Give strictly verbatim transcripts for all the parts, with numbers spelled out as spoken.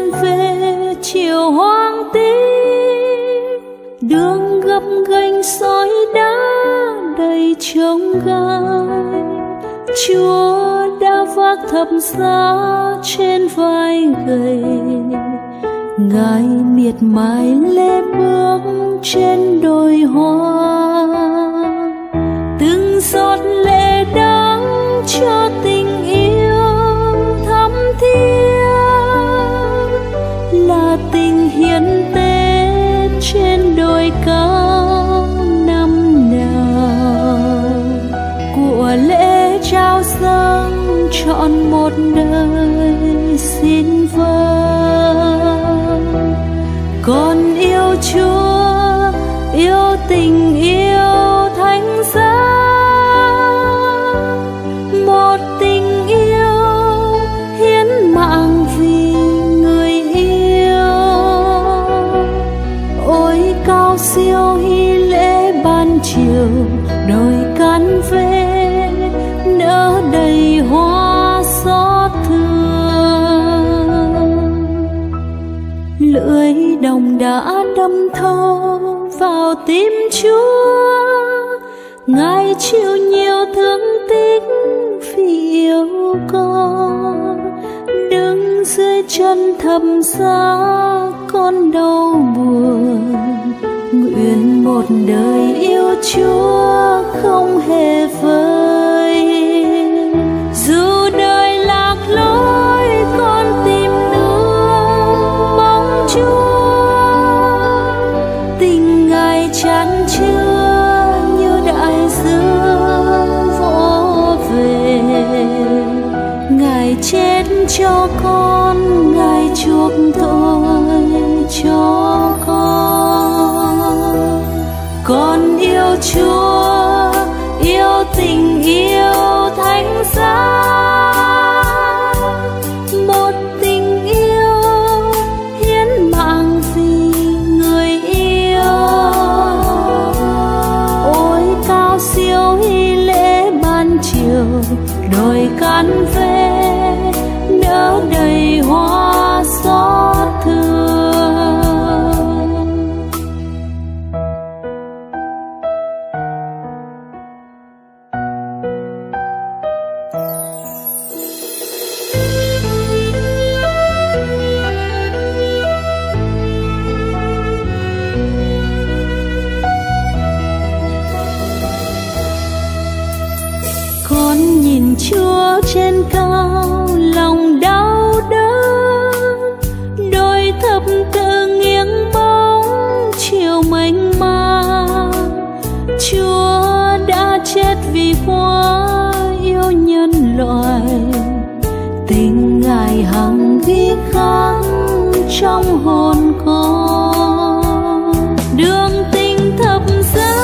em về chiều hoang tím, đường gập ghềnh sỏi đá đầy trông gai. Chúa đã vác thập giá trên vai gầy, Ngài miệt mài lê bước trên đồi hoa. Từng giọt lệ đắng cho tình yêu thắm thiết, là tình hiến tế trên đồi cao năm nào. Của lễ trao dâng trọn một đời xin vâng, con yêu Chúa, yêu tình yêu thánh giá. Siêu hy lễ ban chiều, đồi cán về nở đầy hoa xót thương. Lưỡi đồng đã đâm thâu vào tim Chúa, Ngài chịu nhiều thương tích vì yêu con. Đứng dưới chân thập giá con đau buồn, nguyện một đời yêu Chúa không hề vơi. Dù đời lạc lối con tìm nương bóng Chúa, tình Ngài chan chứa như đại dương vỗ về. Ngài chết cho con, Ngài chuộc tội cho con. Con yêu Chúa, yêu tình yêu thánh giá. Một tình yêu hiến mạng vì người yêu. Ôi cao siêu hy lễ ban chiều, đồi cán về nở đầy hoa xót thương. Con nhìn Chúa trên cao, lòng đau đớn, đôi thập tự nghiêng bóng chiều mênh mang. Chúa đã chết vì quá yêu nhân loại, tình Ngài hằng ghi khắc trong hồn con. Đường tình thập giá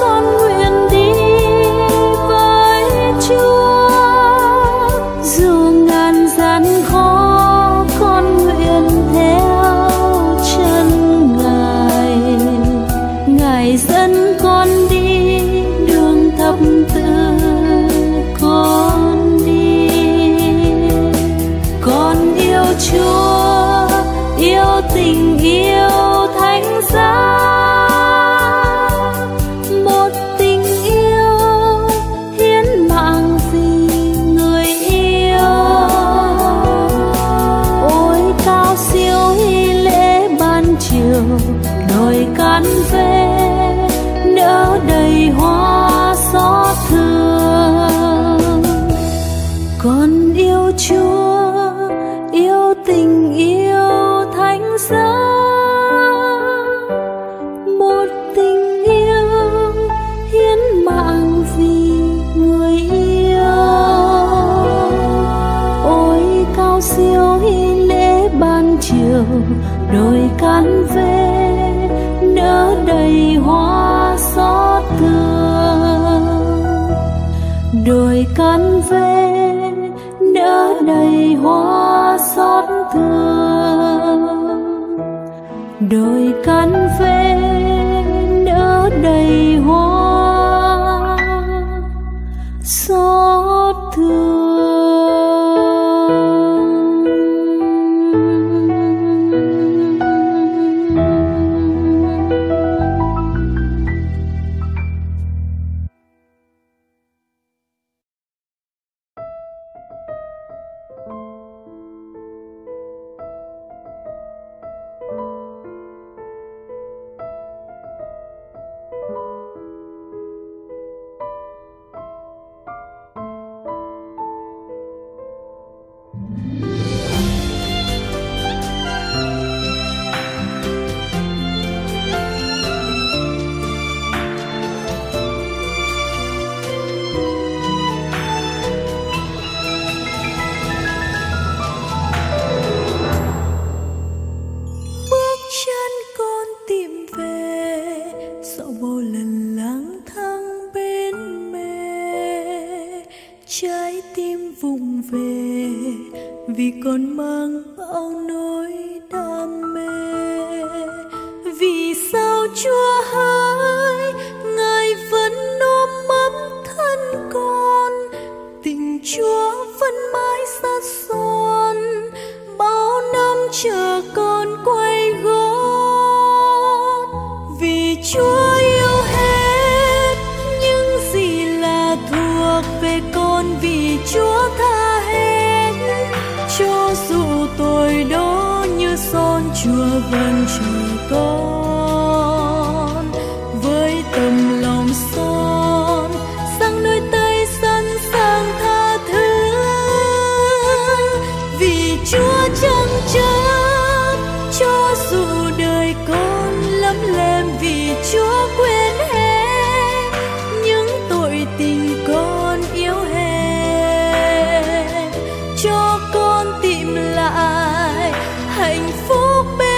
con nguyện đi với Chúa, khó con nguyện theo chân Ngài. Ngài dẫn con đi đường thập tự, con đi. Con yêu Chúa, yêu tình yêu thánh giá. Đồi cán về nở đầy hoa xót thương. Con yêu Chúa, yêu tình yêu thánh giá. Một tình yêu hiến mạng vì người yêu. Ôi cao siêu hy lễ ban chiều, đồi cán về nở đầy hoa xót thương. Đồi cán về nở đầy hoa xót thương. Đồi cán về nở đầy hoa xót thương. trái tim vùng về vì còn mang bao nỗi đam mê. Vì sao Chúa hỡi, Ngài vẫn ôm ấm thân con, tình Chúa vẫn mãi sát son, bao năm chờ con quay gót. Vì Chúa yêu hết những gì là thuộc về con, vì Chúa tha hết, cho dù tội đó như son Chúa vẫn chờ con với tấm lòng son sang nơi Tây sẵn sàng tha thứ. Vì Chúa chăng chắn cho dù đời con lấm lem, vì Chúa quên hết những tội tình con yếu hèn, cho con tìm lại hạnh phúc bên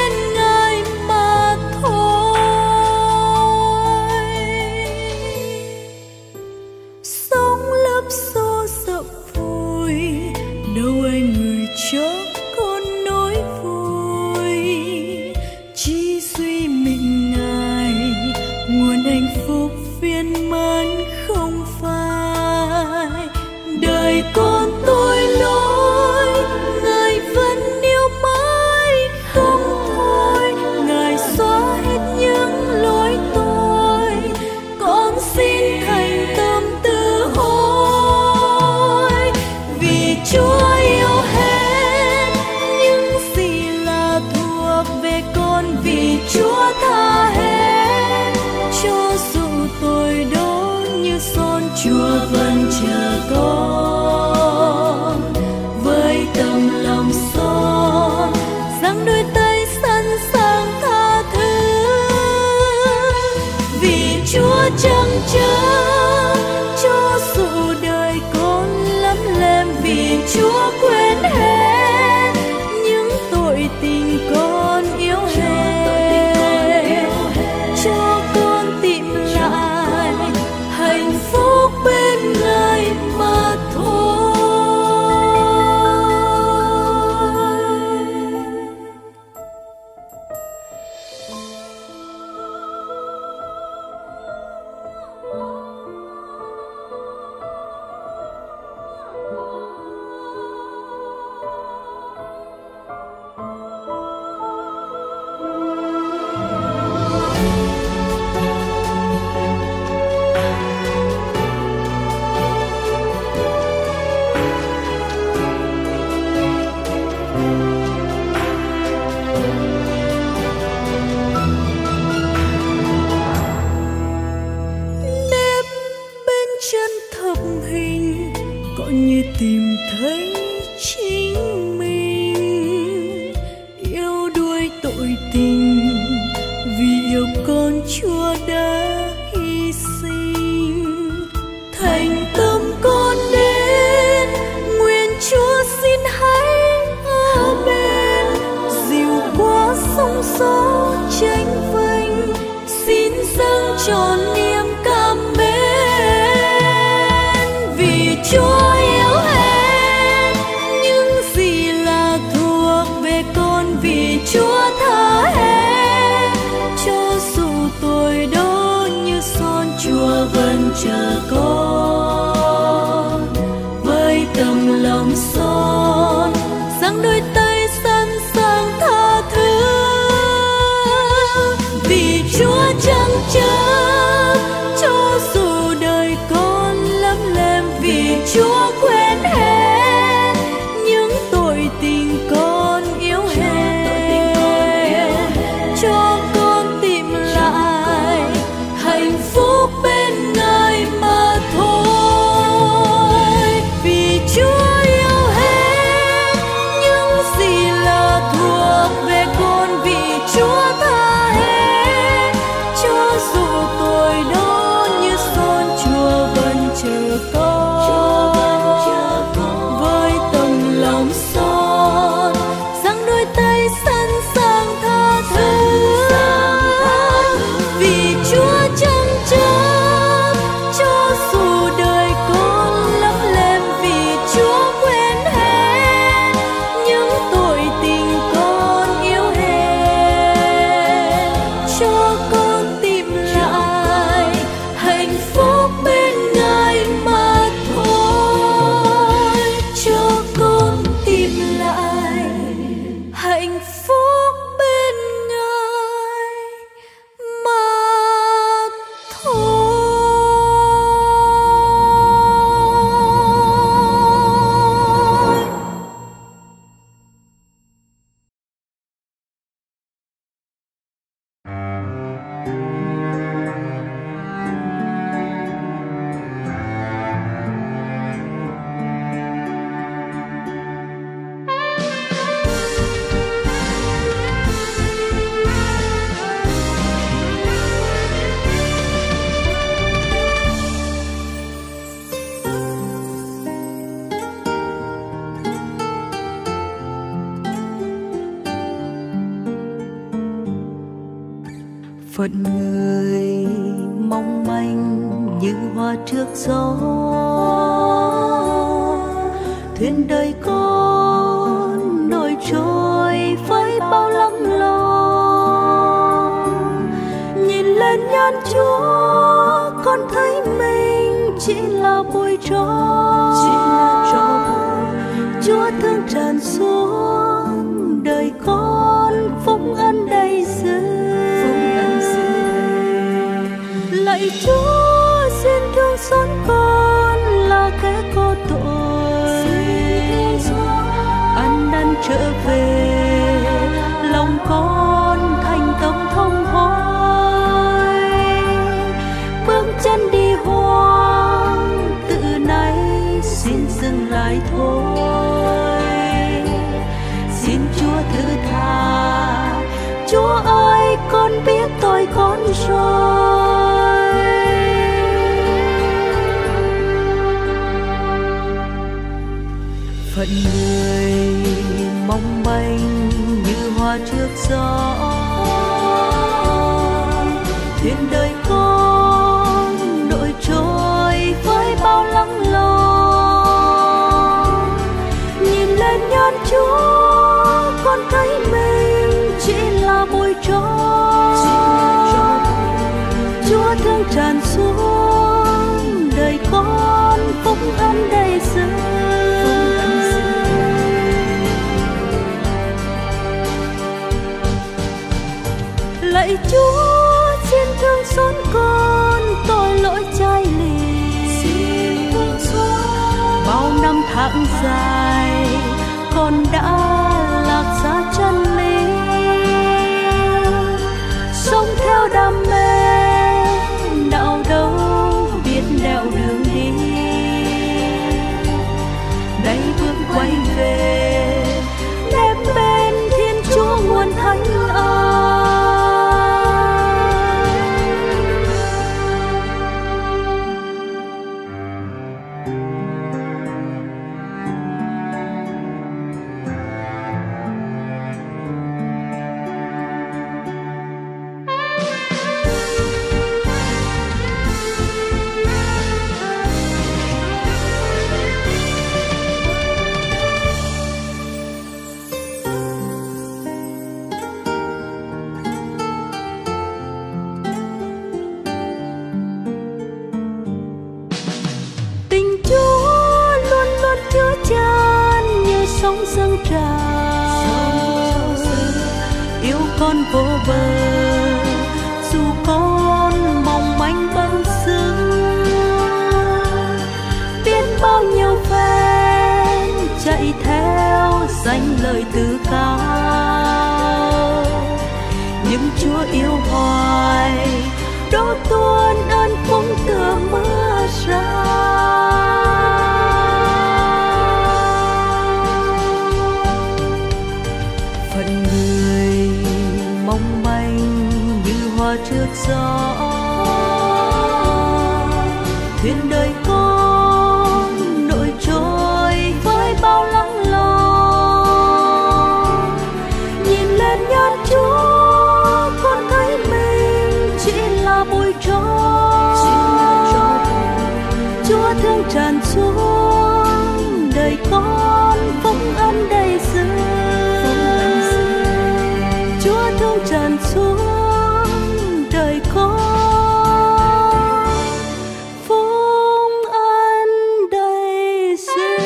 phận người mong manh như hoa trước gió, thuyền đời con nổi trôi với bao lắng lo. Nhìn lên nhan Chúa con thấy mình chỉ là bụi tro, Chúa thương tràn xuống đời con phúc ân đầy dư. Lạy Chúa xin thương xót con là kẻ có tội, ăn năn trở về lòng con thành tâm thông hối, bước chân đi hoang tự nay xin dừng lại thôi. Xin Chúa thứ tha, Chúa ơi con biết tội con rồi. Phận người mong manh như hoa trước gió, thuyền đời con nổi trôi với bao lắng lo. Nhìn lên nhan Chúa con thấy mình chỉ là bụi tro, Chúa thương tràn xuống đời con phúc ân đầy dư. Lạy Chúa xin thương xót con tội lỗi trái lì, bao năm tháng dài con đã lạc xa chân lý, sống theo đam mê đạo đâu biết nẻo đường đi. Đây bước quay về nép bên Thiên Chúa nguồn thánh ân. Con vô bờ dù con mong manh bâng xứng, biết bao nhiêu phen chạy theo danh lời từ cao, nhưng Chúa yêu hoài đổ tuôn ơn phúc tựa mưa ra. Phận người mong manh như hoa trước gió, thuyền đời con nổi trôi với bao lắng lo. Nhìn lên nhan Chúa con thấy mình chỉ là bụi tro, Chúa thương tràn xuống đời con phúc ân đầy dư. Chúa thương tràn xuống đời con phúc ân đầy dư.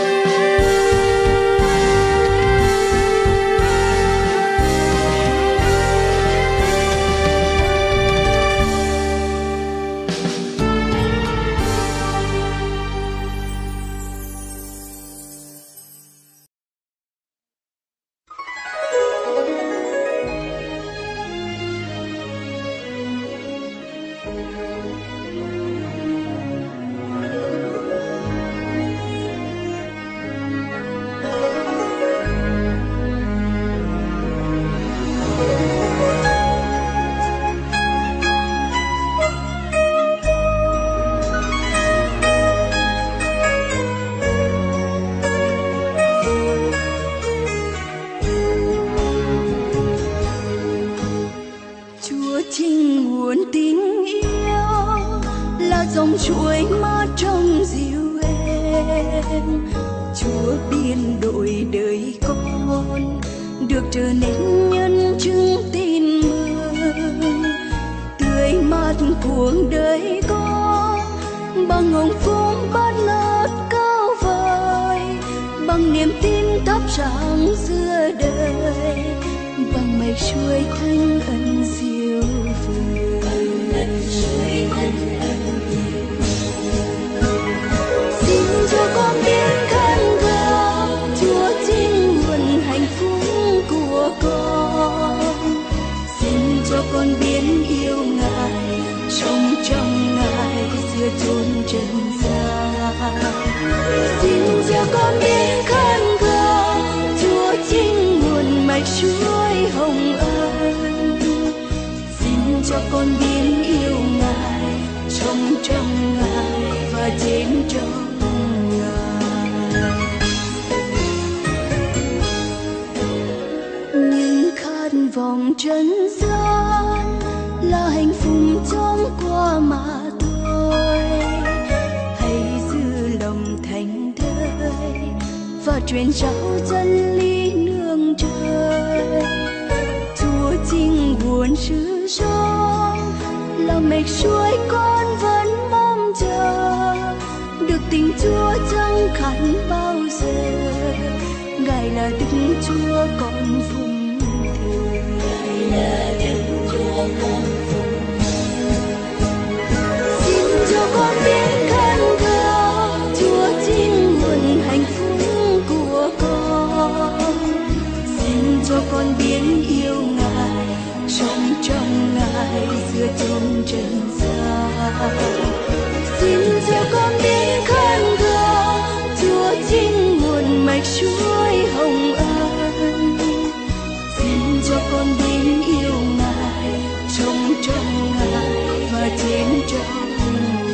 dịu em. Chúa biên đội đời con được trở nên nhân chứng tin mừng, tươi mát cuộc đời con bằng hồng phúc bát ngát cao vời, bằng niềm tin thắp sáng giữa đời, bằng mây chuối thanh ân diệu vời. Chúa con biết khát khao, Chúa chính nguồn hạnh phúc của con. Xin cho con biết yêu Ngài, sống trong Ngài giữa chốn trần gian. Xin cho con biết khát khao, Chúa chính nguồn mạch suối hồng ân. Xin cho con biết yêu Ngài, sống trong Ngài và trên trong. Vòng trần gian là hạnh phúc chóng qua mà thôi, hãy giữ lòng thành thơi và truyền trao chân lý nương trời. Chúa chính nguồn sự sống là mạch suối con vẫn mong chờ, được tình Chúa chẳng khát bao giờ. Ngài là Đức Chúa con vùng là Đức Chúa con. Xin cho con biết khát khao, Chúa chính nguồn hạnh phúc của con. Xin cho con biết yêu Ngài, sống trong Ngài giữa chốn trần gian. Xin cho con biết khát khao, Chúa chính nguồn mạch suối hồng ân. Xin cho con biết yêu Ngài, sống trong Ngài và chiến trong Ngài.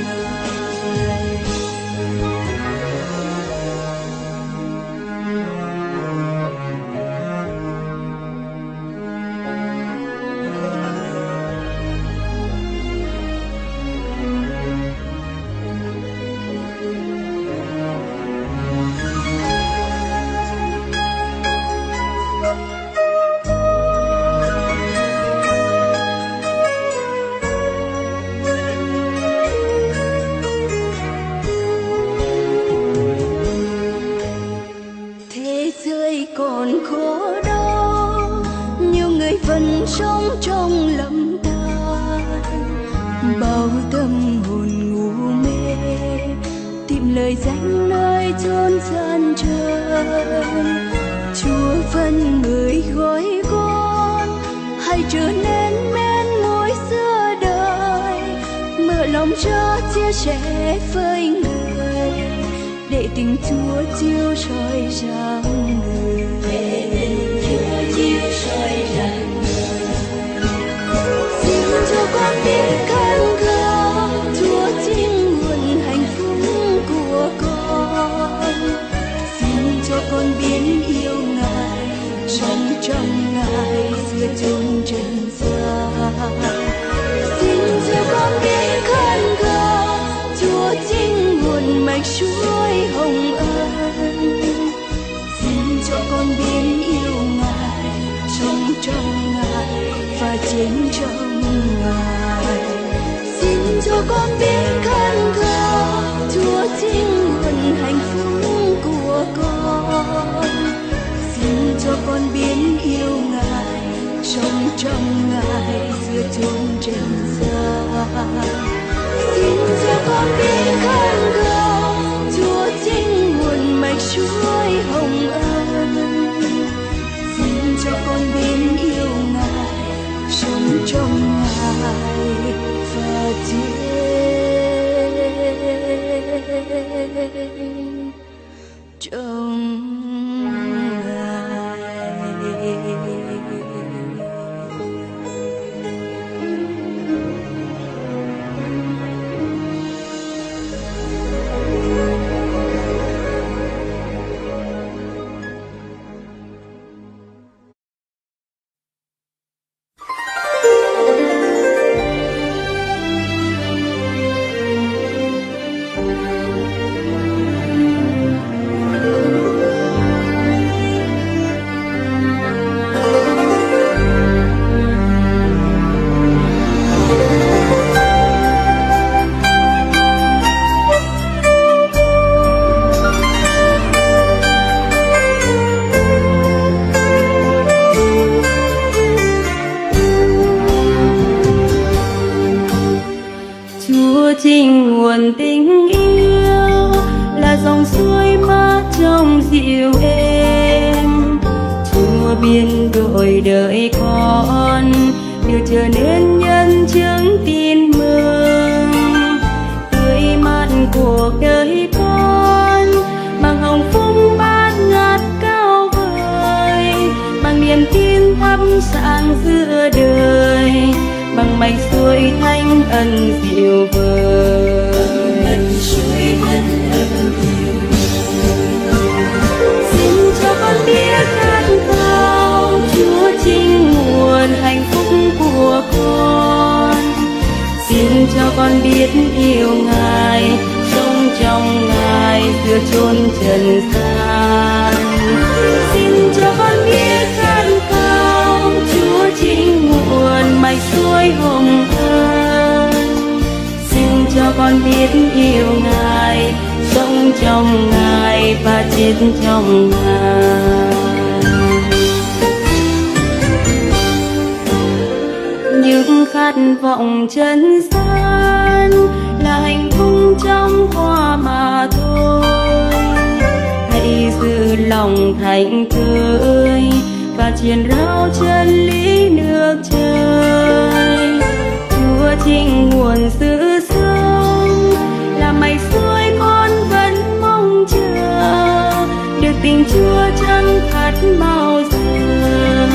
Thank you. biến đổi đời con đều trở nên nhân chứng tin mừng. Tươi mát cuộc đời con bằng hồng phúc bát ngát cao vời, bằng niềm tin thắm sáng giữa đời, bằng mạch suối thanh ân dịu vời. Xin cho con biết khát khao Chúa chính nguồn hạnh phúc của con. Xin cho con biết yêu Ngài, sống trong Ngài giữa chốn trần gian. Xin cho con biết khát khao Chúa chính nguồn mạch suối hồng ân. Xin cho con biết yêu Ngài, sống trong Ngài và chết trong Ngài. Những khát vọng trần gian là hạnh phúc trong hoa mà thôi. Hãy giữ lòng thành tươi và truyền rao chân lý nước trời. Chúa chính nguồn sự sống là mạch suối con vẫn mong chờ. Được tình Chúa chẳng khát bao giờ,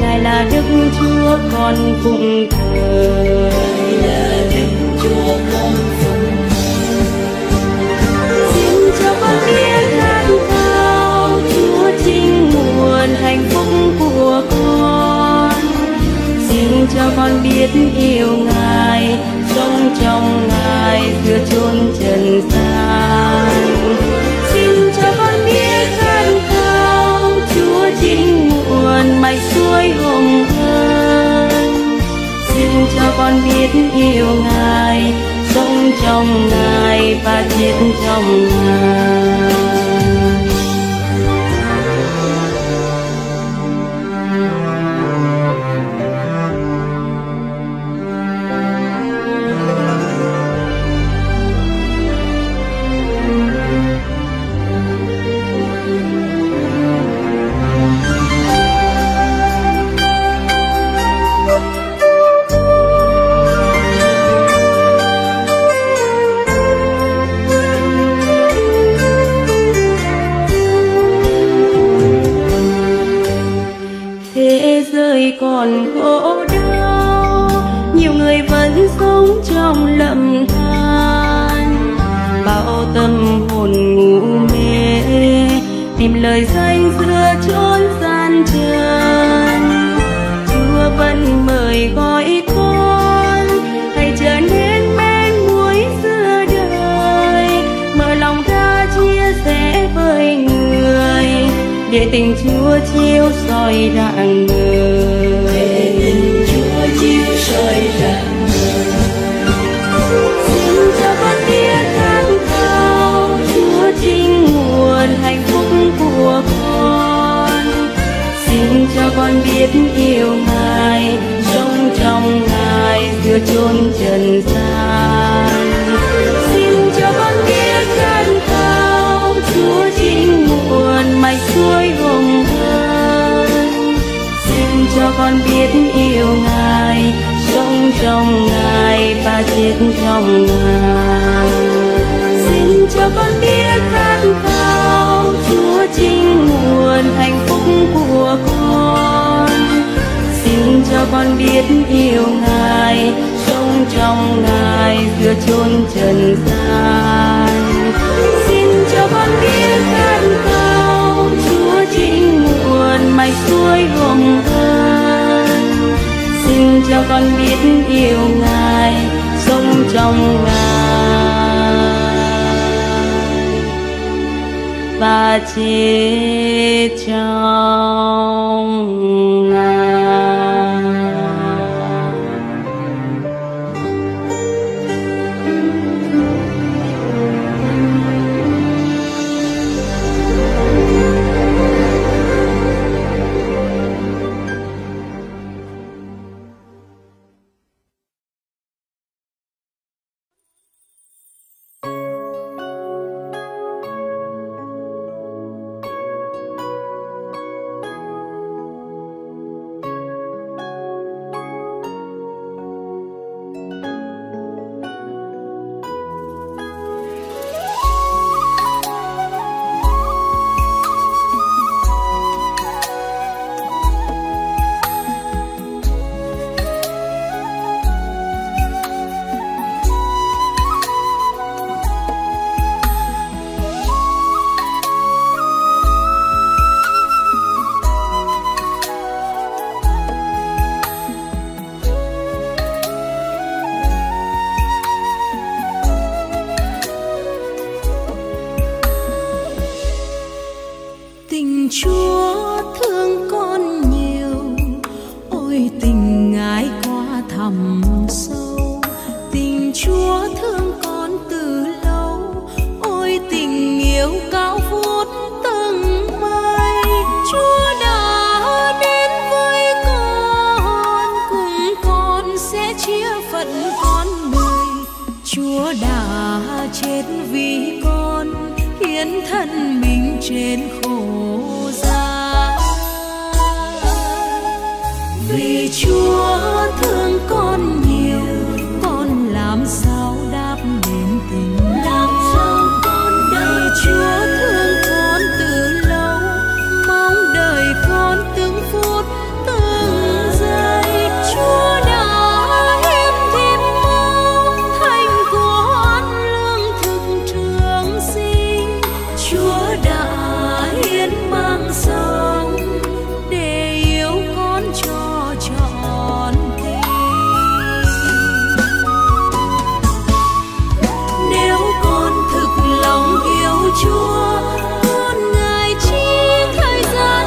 Ngài là Đức Chúa con phụng thờ. Xin cho con biết khát khao Chúa chính nguồn hạnh phúc của con. Xin cho con biết yêu Ngài, sống trong Ngài giữa chốn trần gian. Xin cho con biết khát khao Chúa chính nguồn mạch suối hồng ân. Xin cho con biết yêu Ngài, sống trong Ngài và chết trong Ngài. Còn khổ đau, nhiều người vẫn sống trong lầm than. Bao tâm hồn ngủ mê tìm lời danh giữa chốn gian trần. Chúa vẫn mời gọi con hãy trở nên men muối giữa đời, mở lòng ra chia sẻ với người để tình Chúa chiếu soi rạng người. Con biết yêu Ngài, sống trong Ngài giữa chốn trần gian. Xin cho con biết khát khao Chúa chính nguồn mạch suối hồng ân. Xin cho con biết yêu Ngài, sống trong Ngài và chết trong Ngài. Xin cho con biết khát khao Chúa chính nguồn hạnh phúc của con. Xin cho con biết yêu Ngài, sống trong Ngài giữa chốn trần gian. Xin cho con biết khát khao Chúa chính nguồn mạch suối hồng ân. Xin cho con biết yêu Ngài, sống trong Ngài và chết trong Ngài. tình Chúa thương con nhiều, ôi tình Ngài quá thầm sâu. Tình Chúa thương con từ lâu, ôi tình yêu cao vút tầng mây. Chúa đã đến với con, cùng con sẽ chia phận con người. Chúa đã chết vì con, hiến thân mình trên khổ giá. Vì Chúa thương con nhiều, con làm sao đáp đền tình. Làm sao con đời Chúa thương con từ lâu, mong đời con từng phút từng giây. Chúa đã hiến thịt máu thành của ăn lương thực trường sinh. Chúa đã hiến mang sống để yêu con cho trọn tình. Nếu con thực lòng yêu Chúa, con Ngài chi thời gian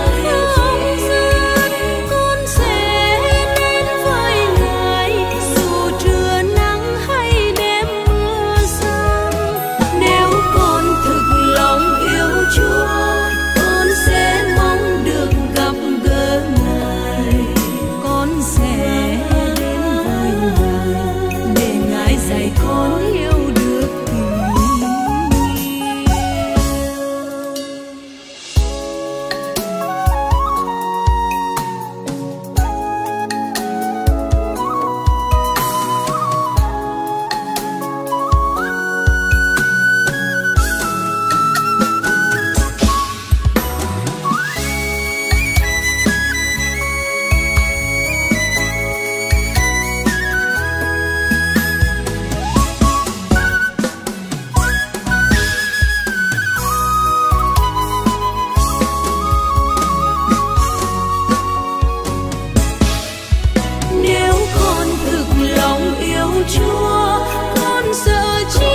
không gian. Con sẽ đến với Ngài dù trưa nắng hay đêm mưa giông. Nếu con thực lòng yêu Chúa, con sẽ mong được gặp gỡ Ngài. Con sẽ đến với Ngài để Ngài dạy con yêu được tình yêu. Nếu con thực lòng yêu Chúa, con sợ chi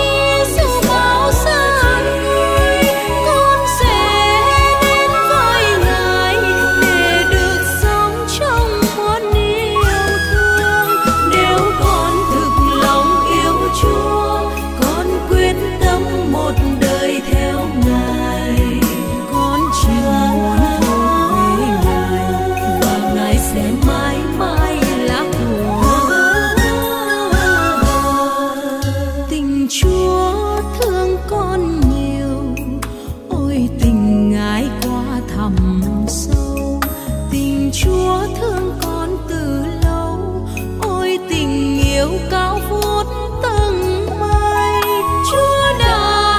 dù bao gian nguy. Con sẽ đến với Ngài để được sống trong muôn yêu thương. Nếu con thực lòng yêu Chúa, con quyết tâm một đời theo Ngài. Con chỉ muốn cùng với Ngài và Ngài sẽ mãi mãi. Chúa thương con nhiều, ôi tình Ngài quá thầm sâu. Tình Chúa thương con từ lâu, ôi tình yêu cao vút tầng mây. Chúa đã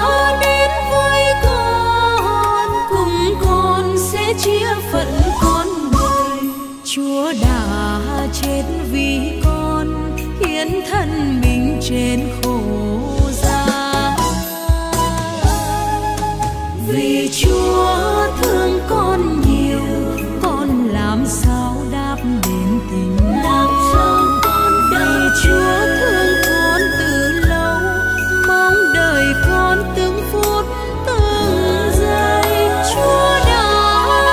đến với con, cùng con sẽ chia phận con người. Chúa đã chết vì con, hiến thân mình trên khổ. Vì Chúa thương con nhiều, con làm sao đáp đền tình. Làm sao con đời Chúa thương con từ lâu, mong đời con từng phút từng giây. Chúa đã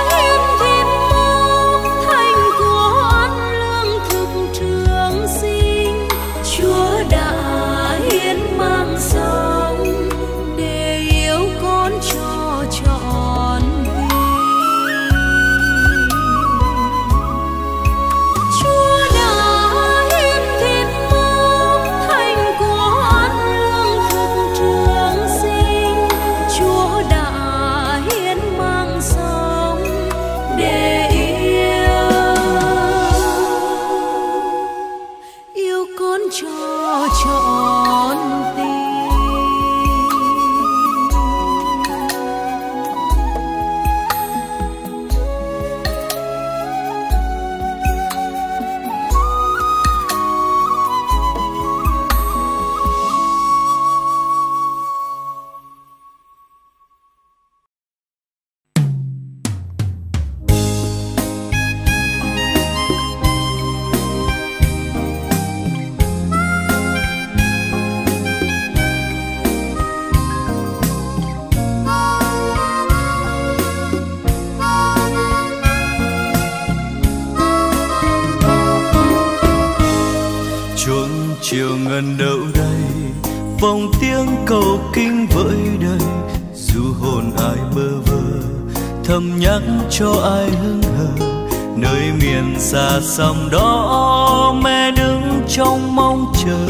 hiến thịt máu thành của ăn lương thực trường sinh. Chúa đã hiến mang sống để yêu con cho trọn tình. Chúa đã hiến thịt máu thành của ăn lương thực trường sinh. Chúa đã hiến mang sống để yêu yêu con cho trọn tình. vòng tiếng cầu kinh vợi đời, dù hồn ai bơ vơ thầm nhắc cho ai hững hờ. Nơi miền xa xăm đó mẹ đứng trong mong chờ,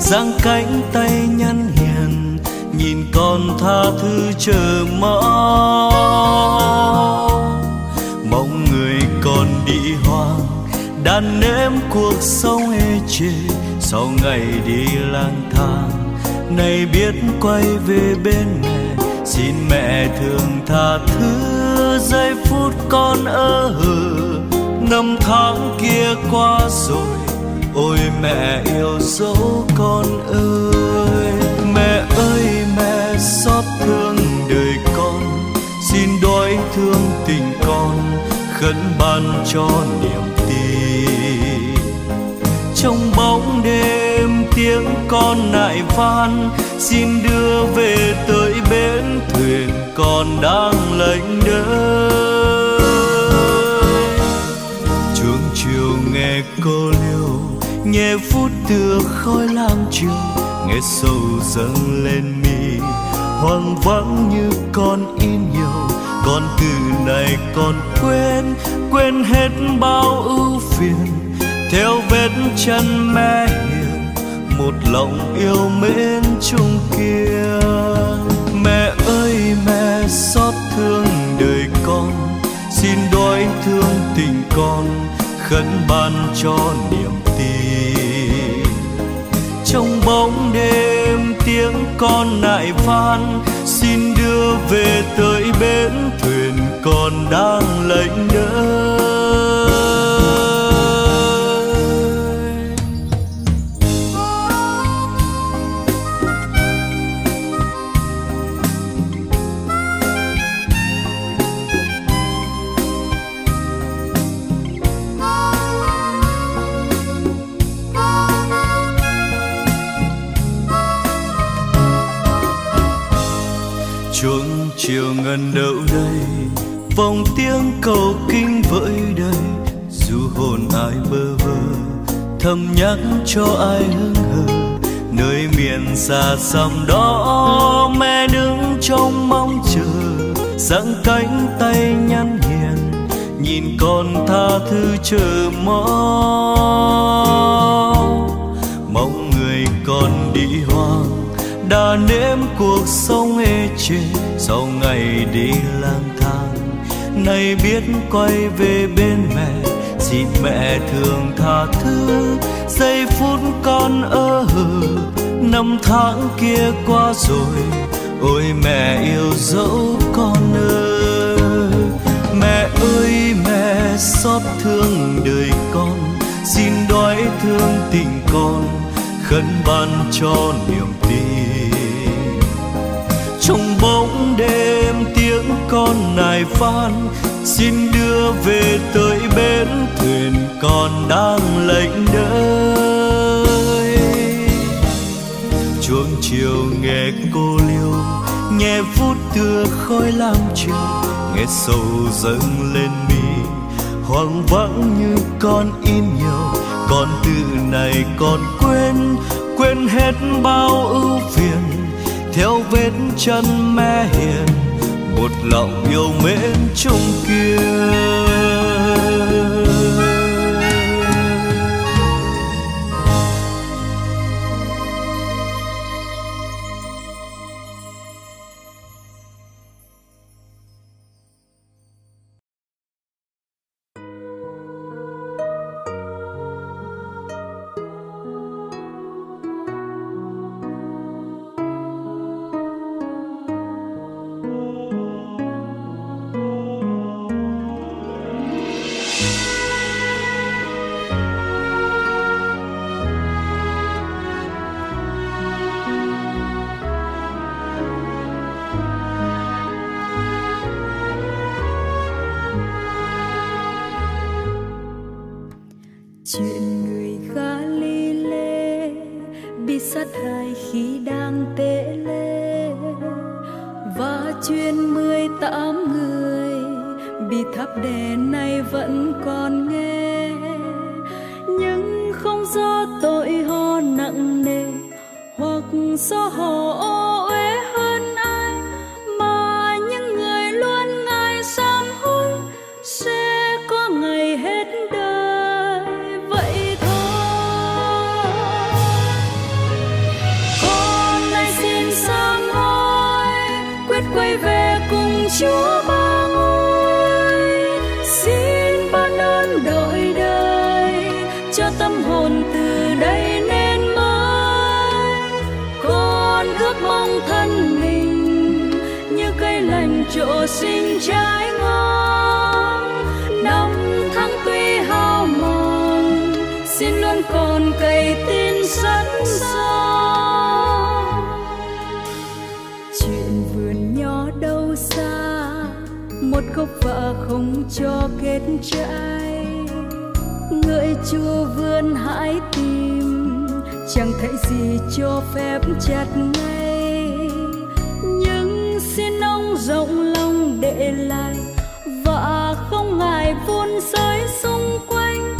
giang cánh tay nhăn hiền nhìn con tha thứ chờ mong. Mong người còn đi hoang đã nếm cuộc sống ê chề, sau ngày đi lang thang nay biết quay về bên mẹ. Xin mẹ thương tha thứ giây phút con ơ hờ, năm tháng kia qua rồi, ôi mẹ yêu dấu con ơi. Mẹ ơi mẹ xót thương đời con, xin đói thương tình con, khấn ban cho niềm tin. Trong bóng đêm tiếng con nại van, xin đưa về tới bến thuyền con đang lênh đênh. Chiều nghe cô liêu nhẹ phút tựa khói lam chiều, nghe sầu dâng lên mi hoang vắng như con in nhiều. Con từ này con quên quên hết bao ưu phiền, theo vết chân mẹ hiền một lòng yêu mến chung kia. Mẹ ơi mẹ xót thương đời con, xin đói thương tình con, khấn ban cho niềm tin. Trong bóng đêm tiếng con nại van, xin đưa về tới bến thuyền con đang lênh đênh. Chuông chiều ngân đậu đây, vòng tiếng cầu kinh vợi đời, dù hồn ai bơ vơ thầm nhắc cho ai hững hờ. Nơi miền xa xăm đó mẹ đứng trong mong chờ, giang cánh tay nhăn hiền nhìn con tha thứ chờ mong. Mong người còn đi hoang đã nếm cuộc sống ê chề, sau ngày đi lang thang nay biết quay về bên mẹ. Xin mẹ thương tha thứ giây phút con ơ hờ, năm tháng kia qua rồi, ôi mẹ yêu dấu con ơi. Mẹ ơi mẹ xót thương đời con, xin đói thương tình con, khấn ban cho niềm tin. Trong bóng đêm tiếng con nài van, xin đưa về tới bến thuyền con đang lênh đênh. Chuông chiều nghe cô liêu nhẹ phút tựa khói lam chiều, nghe sầu dâng lên mi hoang vắng như con in nhiều. Con từ này con quên quên hết bao ưu phiền, theo vết chân mẹ hiền một lòng yêu mến chung kia. Hoặc đừng xấu hổ ô uế hơn ai, mà những người luôn ngại sám hối sẽ có ngày hết đời vậy thôi. Con nay xin sám hối, quyết quay về cùng Chúa Ba Ngôi, xin ban ơn đổi đời cho tâm hồn từ đây. Thân mình như cây lành trổ sinh trái ngon, năm tháng tuy hao mòn xin luôn còn cây tin sẵn son. Chuyện vườn nho đâu xa, một gốc vả không cho kết trái, ngợi Chúa vươn hãi tìm chẳng thấy gì cho phép chặt ngay. Xin ông rộng lòng để lại và không ngại vun giới xung quanh,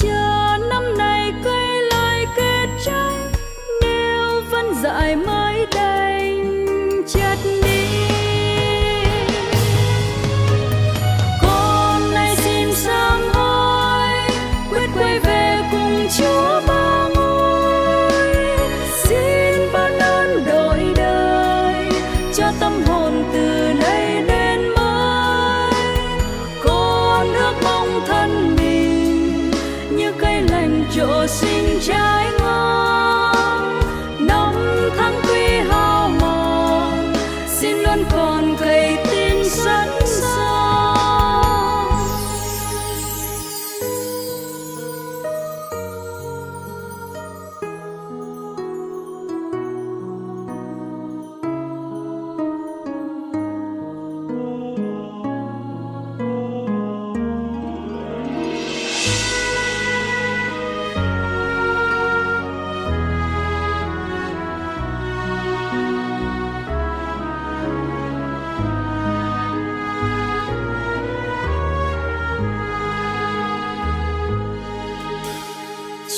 chờ năm này cây lại kết trái, nếu vẫn dại mới đành chặt đi. Con nay xin sám hối, quyết quay về cùng Chúa Ba Ngôi, xin ban ơn đổi đời cho tâm hồn từ nay đến mai. Con ước mong thân mình như cây lành trổ sinh trái ngon, năm tháng tuy hao mòn xin luôn còn cây tin sẵn son.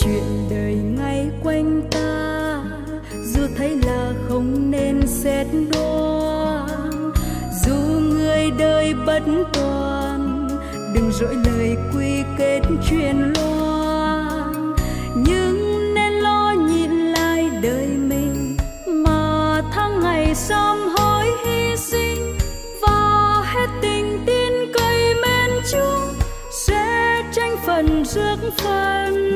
Chuyện đời ngay quanh ta, dù thấy là không nên xét đoán, dù người đời bất toàn, đừng dỗi lời quy kết truyền loan. Nhưng nên lo nhìn lại đời mình, mà tháng ngày sám hối hy sinh, và hết tình tin cây mến Chúa sẽ tranh phần rước phần.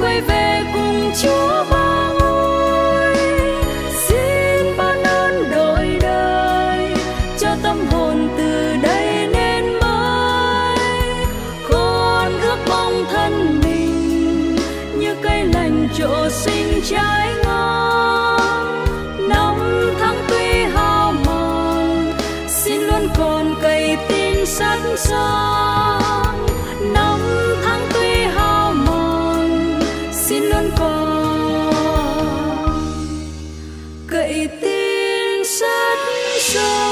Quay về cùng Chúa Ba Ngôi, xin ban ơn đổi đời cho tâm hồn từ đây đến mai. Con ước mong thân mình như cây lành trổ sinh trái ngon, năm tháng tuy hao mòn xin luôn còn cây tin sẵn son. Năm tháng tuy hao mòn xin luôn còn cậy tin sắt son.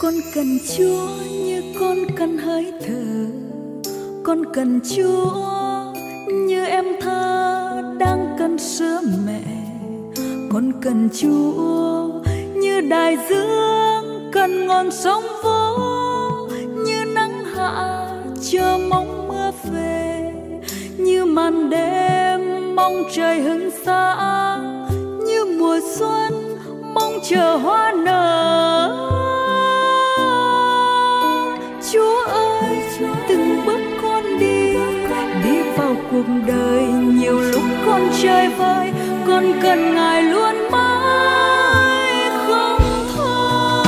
Con cần Chúa như con cần hơi thở, con cần Chúa như em thơ đang cần sữa mẹ, con cần Chúa như đại dương cần nguồn sống vô, như nắng hạ chờ mong mưa về, như màn đêm mong trời hứng sáng, như mùa xuân mong chờ hoa nở. Chúa ơi, từng bước con đi, đi vào cuộc đời, nhiều lúc con chơi vơi, con cần Ngài luôn mãi không thôi.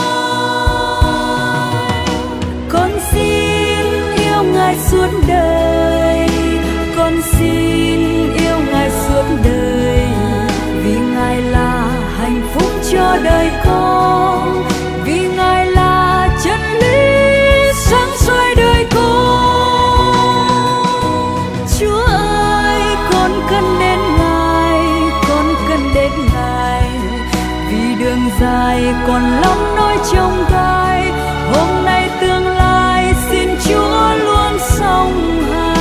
Con xin yêu Ngài suốt đời, con xin yêu Ngài suốt đời, vì Ngài là hạnh phúc cho đời con. Dài còn lắm nỗi trong gai, hôm nay tương lai xin Chúa luôn song hành.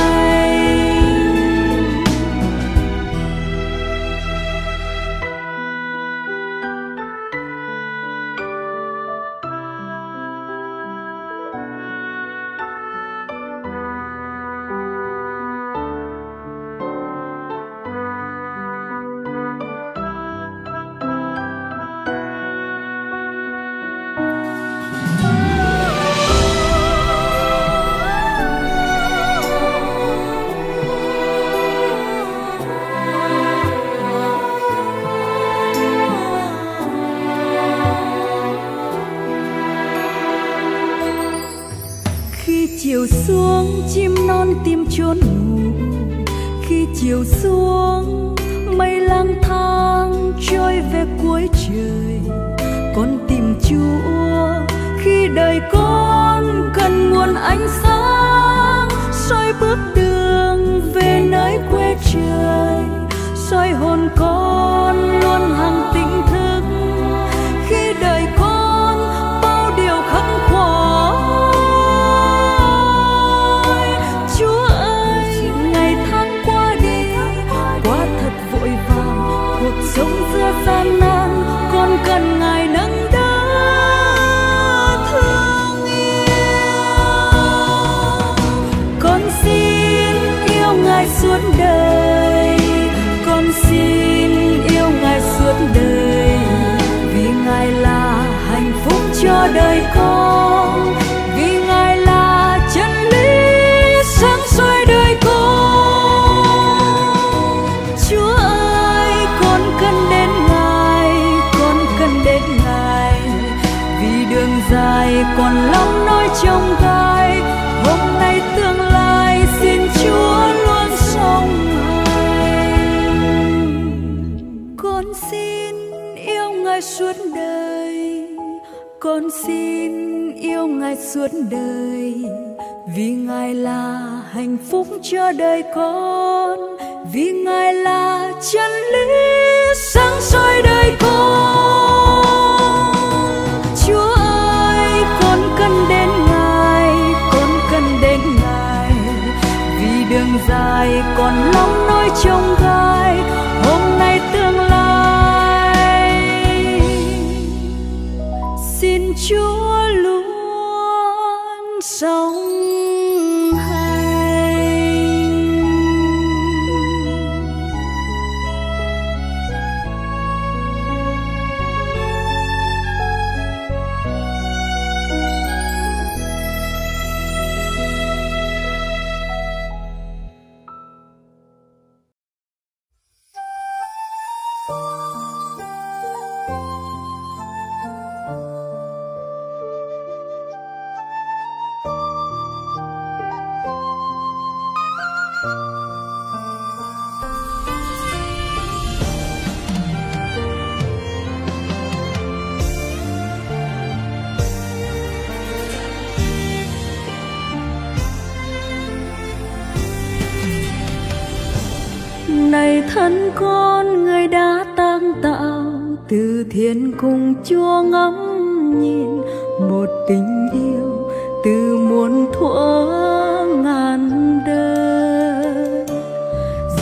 Chiều xuống chim non tim chốn ngủ, khi chiều xuống mây lang thang trôi về cuối trời. Con tìm Chúa khi đời con cần nguồn ánh sáng, soi bước đường về nơi quê trời, soi hồn con luôn hằng tỉnh thức khi đời con. Gian nan con cần Ngài nâng đỡ thương yêu, con xin yêu Ngài suốt đời, con xin yêu Ngài suốt đời, vì Ngài là hạnh phúc cho đời con, vì Ngài là chân lý sáng soi đời con. Chúa ơi, con cần đến dài còn lắm nỗi trong gai, hôm nay tương lai xin Chúa luôn song hành. Con xin yêu Ngài suốt đời, con xin yêu Ngài suốt đời, vì Ngài là hạnh phúc cho đời con, vì Ngài là chân lý sáng soi đời con. Chúa cần đến Ngài, con cần đến Ngài, vì đường dài còn lắm nỗi trong gai, hôm nay tương lai xin Chúa luôn sống. Thân con Người đã tang tạo, từ thiên cùng Chúa ngắm nhìn một tình yêu từ muôn thuở ngàn đời.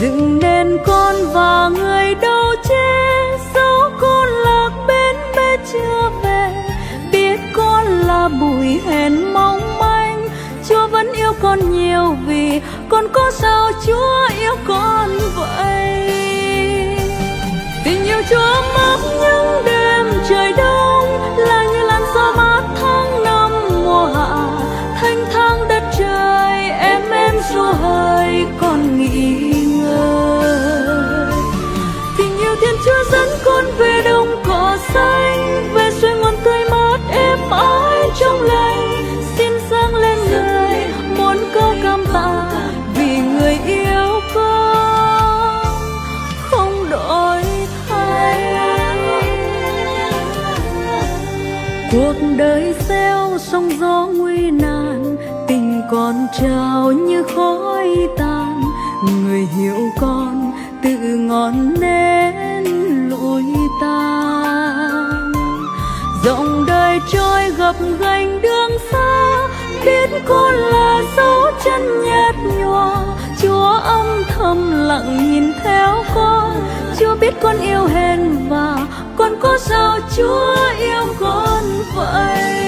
Dựng nên con và Người đâu che, dẫu con lạc bên mê chưa về, biết con là bụi hèn mong manh, Chúa vẫn yêu con con nhiều vì con có sao Chúa yêu con vậy. Tình yêu Chúa ấm áp những đêm trời đông, là như làn gió mát tháng năm mùa hạ, thanh thang đất trời em em du hơi con nghỉ ngơi. Tình yêu Thiên Chúa dẫn con về đồng cỏ xanh, về suối nguồn tươi mát em ái trong lành. Cuộc đời gieo sóng gió nguy nan, tình còn trào như khói tan. Người hiểu con tự ngọn nến lụi tàn. Dòng đời trôi gập ghềnh đường xa, biết con là dấu chân nhạt nhòa. Chúa âm thầm lặng nhìn theo con, Chúa biết con yêu hèn và con có sao Chúa yêu con vậy.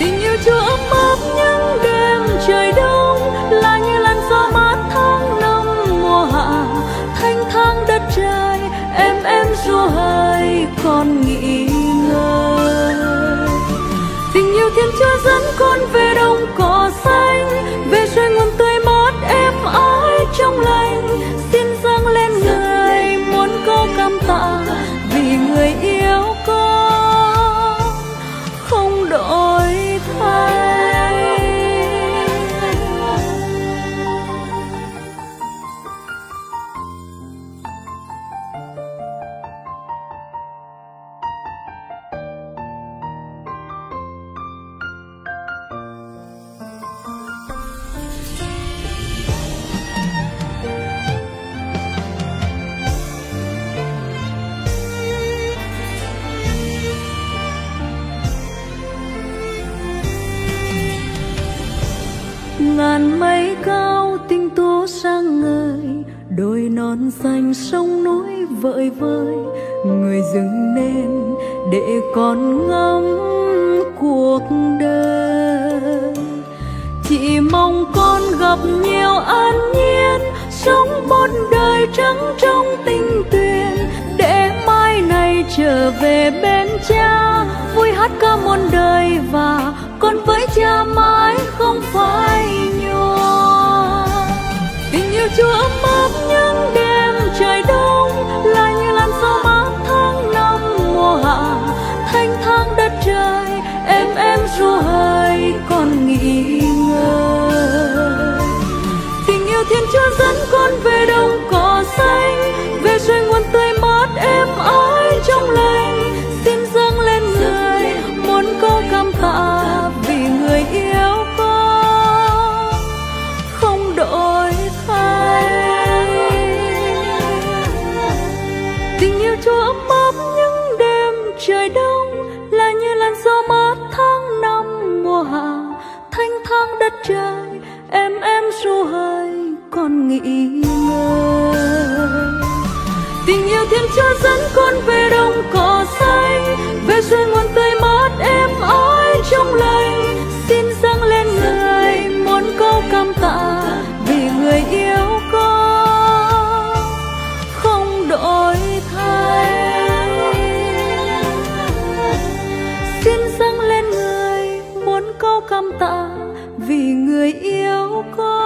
Tình yêu Chúa ấm áp những đêm trời đông, là như làn gió mát tháng năm mùa hạ, thanh thang đất trời em em du hơi con nghỉ ngơi. Tình yêu Thiên Chúa dẫn con về đồng cỏ xanh, về suối nguồn tươi mát em ái trong lành. Xin dâng lên người muốn có cảm tạ, vì người yêu con không đổi thay. Ngàn mây cao tinh tố sang ngời, đôi non xanh sông núi vợi vợi. Người dừng nên để con ngắm cuộc đời. Chỉ mong con gặp nhiều an nhiên, sống một đời trắng trong tình tuyền, để mai này trở về bên cha, vui hát ca muôn đời và con với cha mãi không phải nhòa. Tình yêu Chúa ấm áp những đêm trời đông, là như làn gió mát tháng năm mùa hạ, thanh thang đất trời em em du hơi con nghỉ ngơi. Tình yêu Thiên Chúa dẫn con về đồng cỏ xanh, về suối nguồn tươi mát em ái trong lành. Xin dâng lên người muốn có cảm tạ, người yêu con không đổi thay. Tình yêu Chúa ấm áp những đêm trời đông, là như làn gió mát tháng năm mùa hạ, thanh thang đất trời em em du hơi con nghỉ ngơi. Tình yêu Thiên Chúa dẫn con về đồng cỏ xanh, về suối nguồn tươi mát em ái trong lành. Xin dâng lên người muốn câu cảm tạ, vì người yêu con không đổi thay. Xin dâng lên người muốn câu cảm tạ, vì người yêu con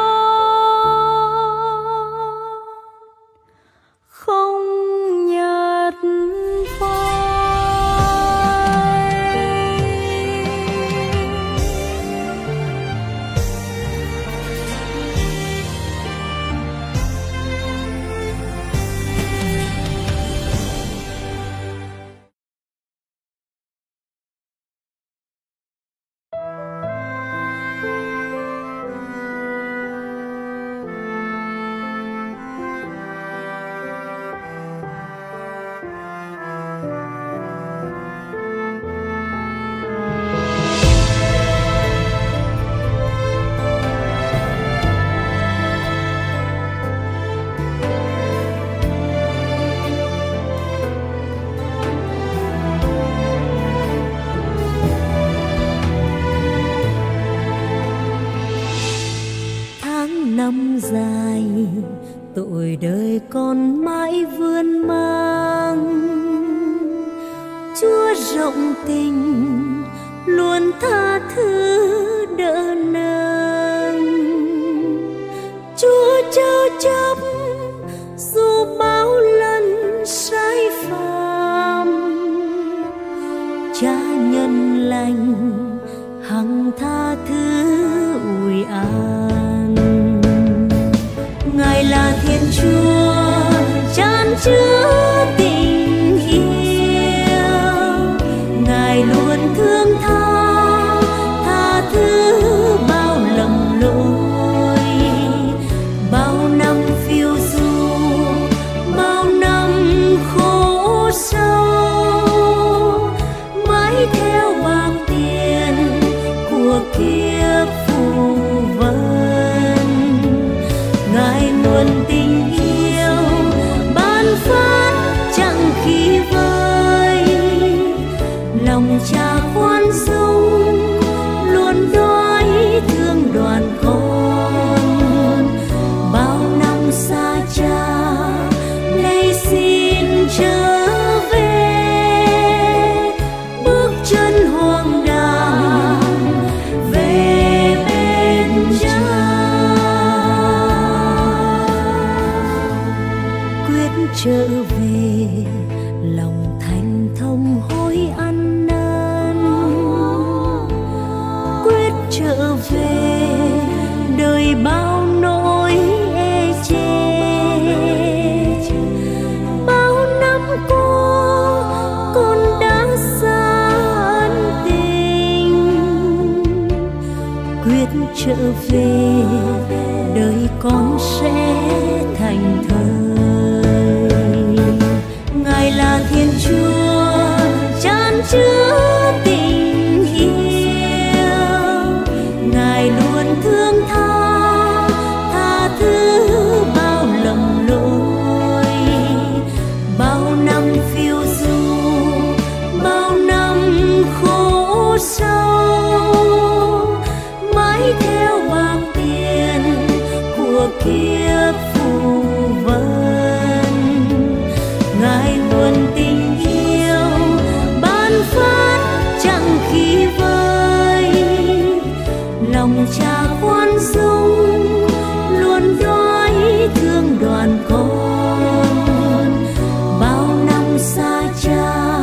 đời còn mãi vươn mang. Chúa rộng tình luôn tha thứ đỡ nâng, Chúa chớ chấp dù bao lần sai phạm. Cha nhân lành hằng tha thứ ủi an. Ngài là Thiên Chúa chan chứa tình yêu, Ngài luôn thương tha tha thứ bao lầm lỗi. Bao năm phiêu du, bao năm khổ sâu, mãi theo bạc tiền của kiếp phù vân. Ngài luôn tình yêu ban phát chẳng khi vơi, lòng Cha khoan dung luôn dõi thương đoàn con. Bao năm xa Cha nay xin trở về, bước chân hoang đàng về bên Cha. Quyết trở về lòng thành thông hối ăn năn, quyết trở về đời bao nỗi e chê. Bao năm qua con đã xa ân tình, quyết trở về đời con sẽ thành thời. Ngài là Thiên Chúa chan chứa tình yêu, Ngài luôn thương tha tha thứ bao lầm lỗi. Bao năm phiêu du, bao năm khổ sâu, mãi theo bạc tiền của kiếp phù vân. Ngài luôn tình yêu ban phát chẳng khi vơi, lòng Cha khoan dung luôn dõi thương đoàn con. Bao năm xa Cha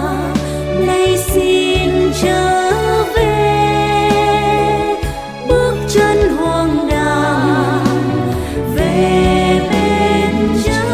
nay xin trở về, bước chân hoang đàng về bên Cha.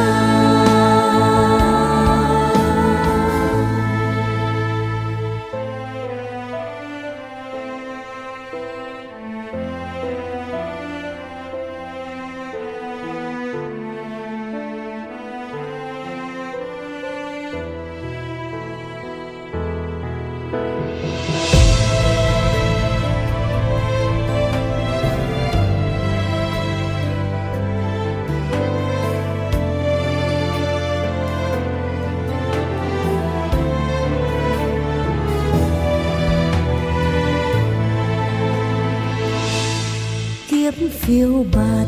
Phiêu bạt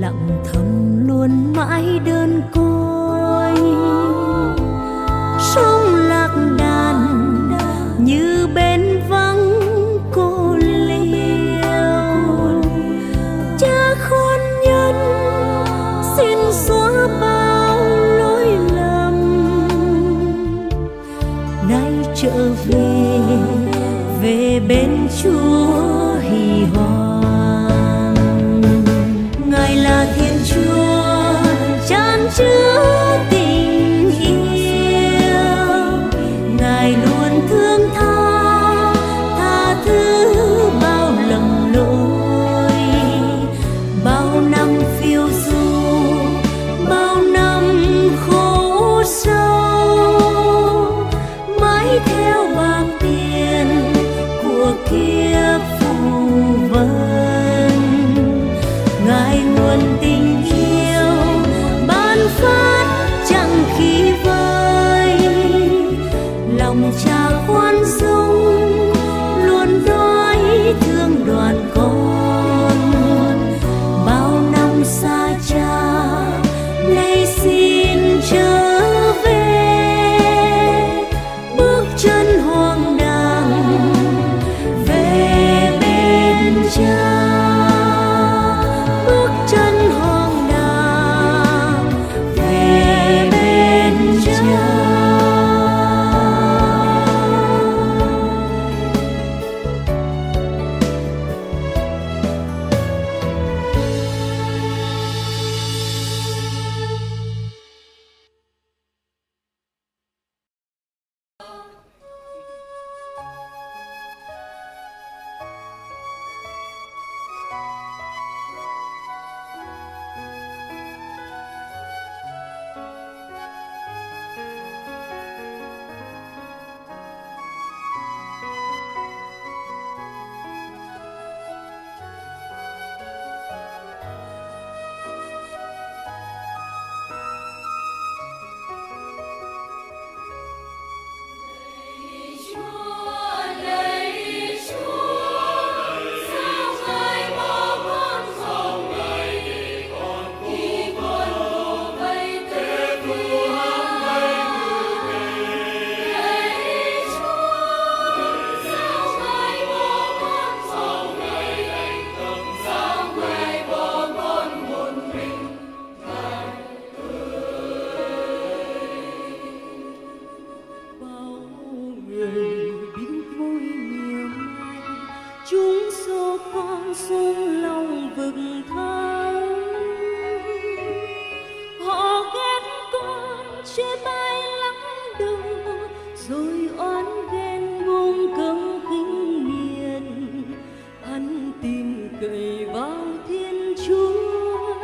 lặng thầm luôn mãi đơn côi, sông lạc đàn như bên vắng cô liêu. Cha khôn nhân xin xóa bao lỗi lầm, nay trở về về bên Chúa hì ho. Chúa chan chứa tình yêu, Ngài luôn thương tha tha thứ bao lầm lỗi. Bao năm phiêu du, bao năm khổ sâu, mãi theo bạc tiền của kiếp phù vân. Ngài luôn tình yêu ban phát chê bai lắng đừng rồi oán ghen buông cứng khinh miệt, ăn tìm cậy vào Thiên Chúa,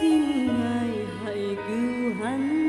xin Ngài hãy cứu hắn.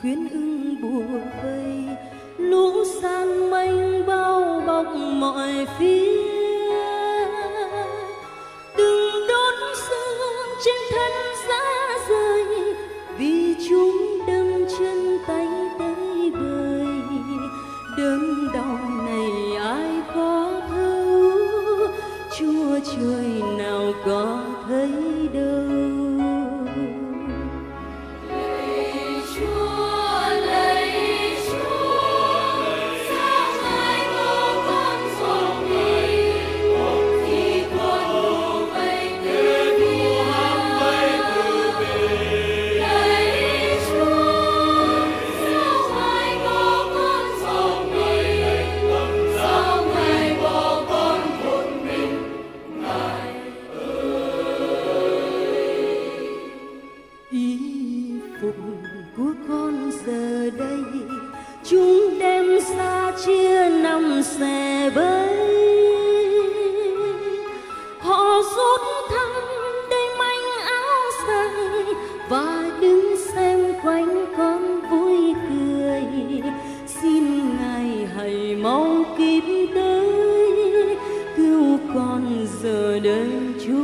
Khuyến ưng bùa vây lũ san manh bao bọc mọi phía, từng đốt xương trên thân giá rời vì chúng đâm chân tay tay bời. Đớn đau này ai có thấu, Chúa Trời nào có thấy đâu. Chúng đem ra chia năm xẻ bấy, họ rút thăm đầy manh áo dài và đứng xem quanh con vui cười. Xin Ngài hãy mau kịp tới cứu con giờ đây Chúa.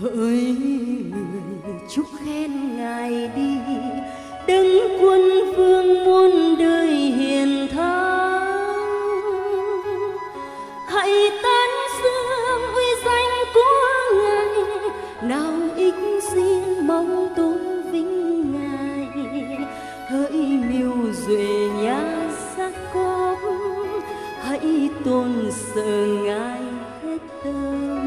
Hỡi người chúc khen Ngài đi, Đấng Quân Vương muôn đời hiền tha. Hãy tán dương uy danh của Ngài, nào ích riêng mong tôn vinh Ngài. Hỡi miêu duệ nhà xác con, hãy tôn sợ Ngài hết tâm.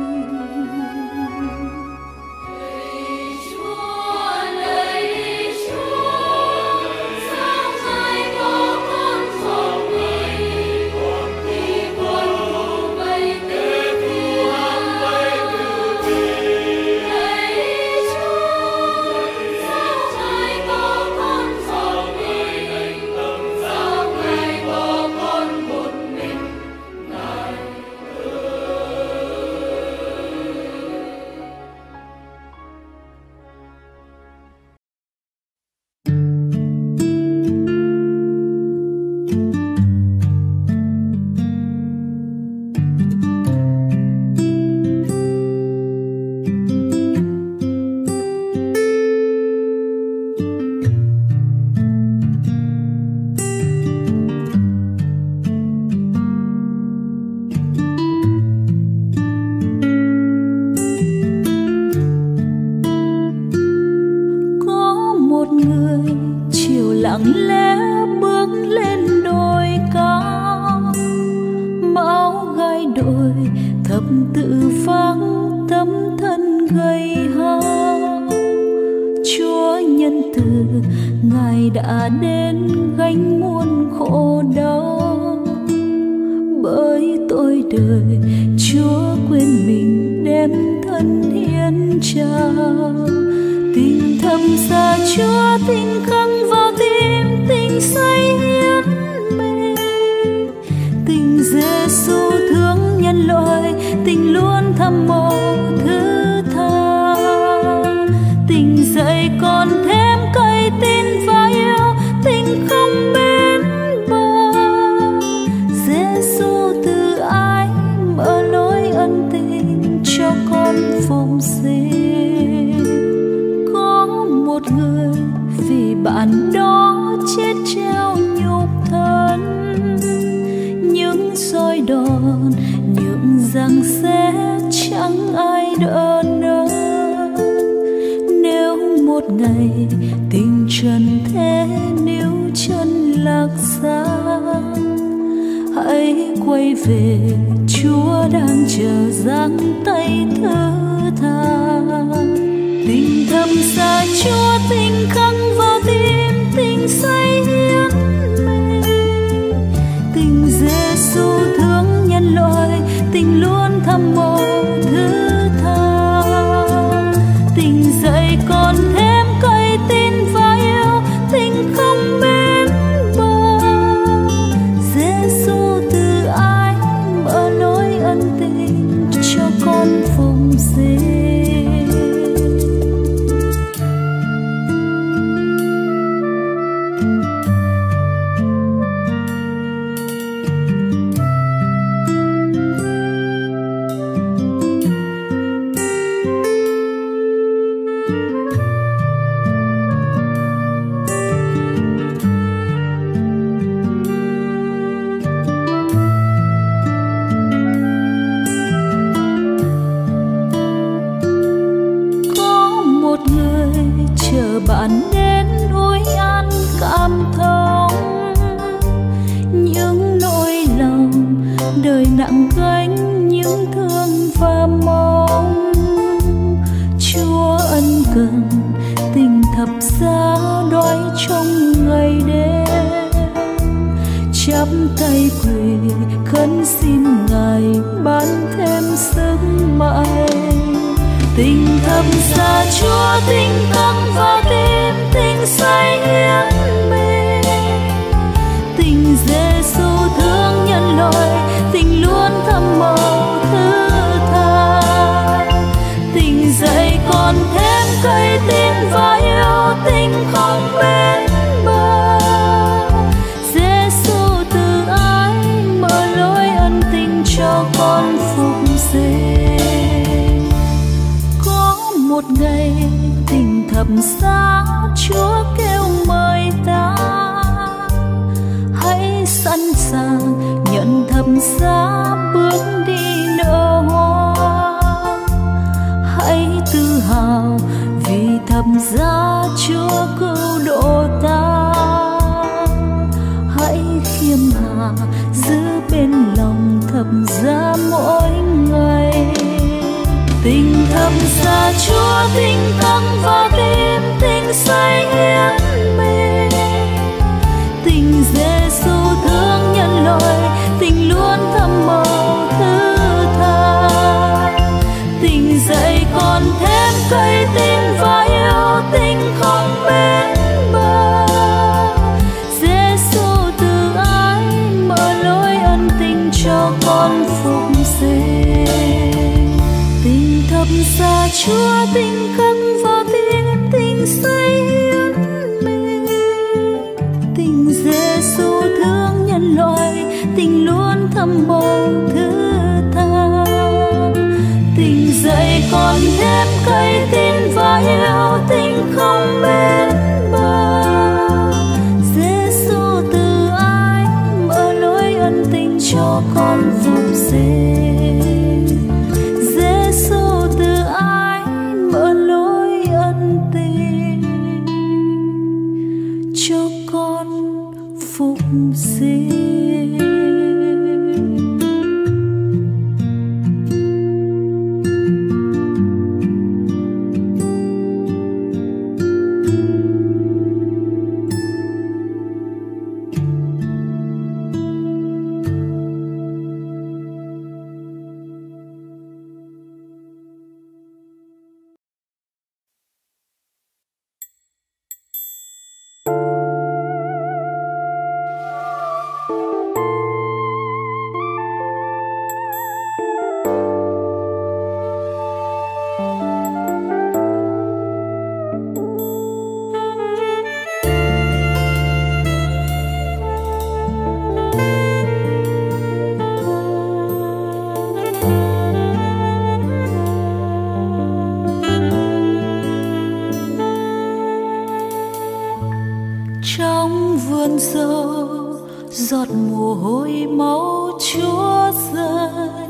Tình luôn thầm mộ thứ tha, phụng sinh. Có một người vì bạn đó chết treo nhục thân, những soi đòn, những giằng xé chẳng ai đỡ nỡ. Nếu một ngày tình trần thế níu chân lạc xa, hãy quay về, Chúa đang chờ giang tay thứ tha. Tình thầm xa Chúa, tình khăng vào tim, tình say hiến mình. Tình Giêsu thương nhân loại, tình luôn thầm mộ thứ tha. Tình dạy con thêm cây tin và yêu, tình không biết. Chúa tình khắc vào tim, tình say hiến mình. Tình Giêsu thương nhân loại, tình luôn thầm mộ thứ tha. Tình dạy con thêm cây tin và yêu, tình không bên bờ. Giêsu từ ái mở lối ân tình cho con phục sinh. Thank you. giọt mồ hôi máu Chúa rơi,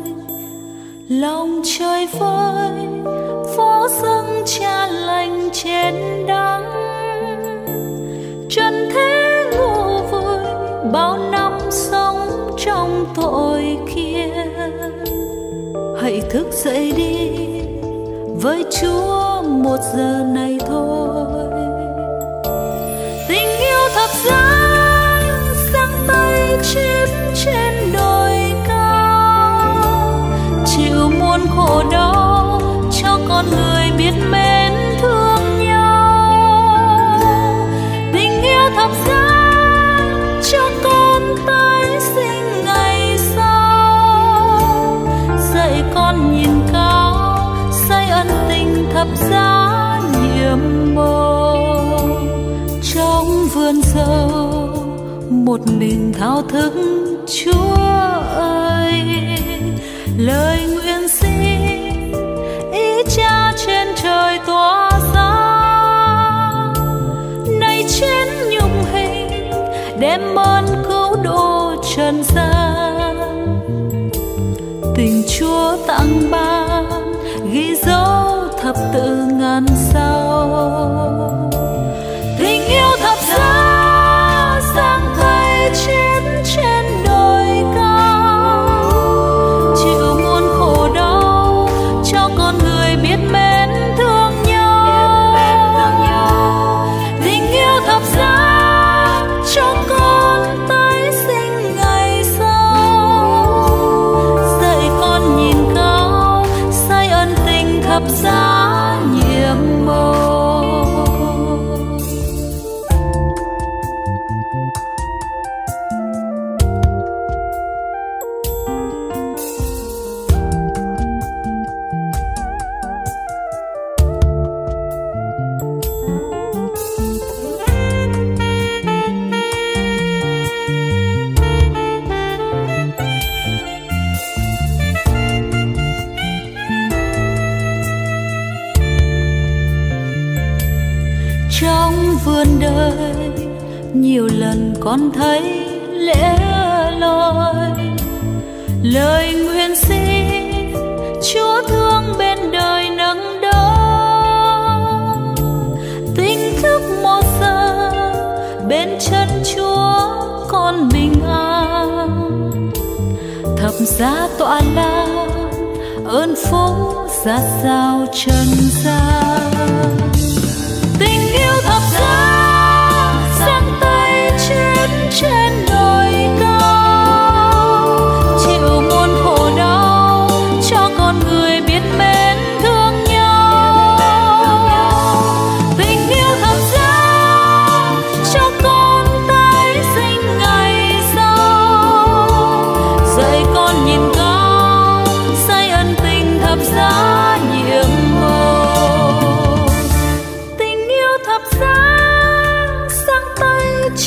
lòng trời vơi phó dâng Cha lành trên đắng. Trần thế ngủ vui bao năm sống trong tội kia, hãy thức dậy đi với Chúa một giờ này thôi. Tình yêu thật giá sáng bay chim trên đồi cao, chịu muôn khổ đau cho con người biết mến thương nhau. Tình yêu thật giá cho con tái sinh ngày sau, dạy con nhìn cao say ân tình thập giá nhiệm màu. Trong vườn dâu một mình thao thức Chúa ơi, lời nguyện xin ý Cha trên trời tỏa ra. Này trên nhung hình đem ơn cứu độ trần gian, tình Chúa tặng ban ghi dấu thập tự ngàn sao. Tình yêu thập giá sáng cây chiến trên đồi cao, chịu muôn khổ đau cho con người biết mến thương nhau. Tình yêu thập giá cho con tái sinh ngày sau, dạy con nhìn cao say ân tình thập giá nhiệm màu. Trong vườn đời nhiều lần con thấy lẻ loi, lời nguyện xin Chúa thương bên đời nâng đỡ. Tỉnh thức một giờ bên chân Chúa con bình an, thập giá tọa lạc ơn phúc ra sao trần gian. Tình yêu thập giá sáng tay trên trên đồi cao, chịu muôn khổ đau cho con người biết mến thương nhau. Tình yêu thập giá cho con tái sinh ngày sau, dạy con nhìn cao say ân tình thập giá.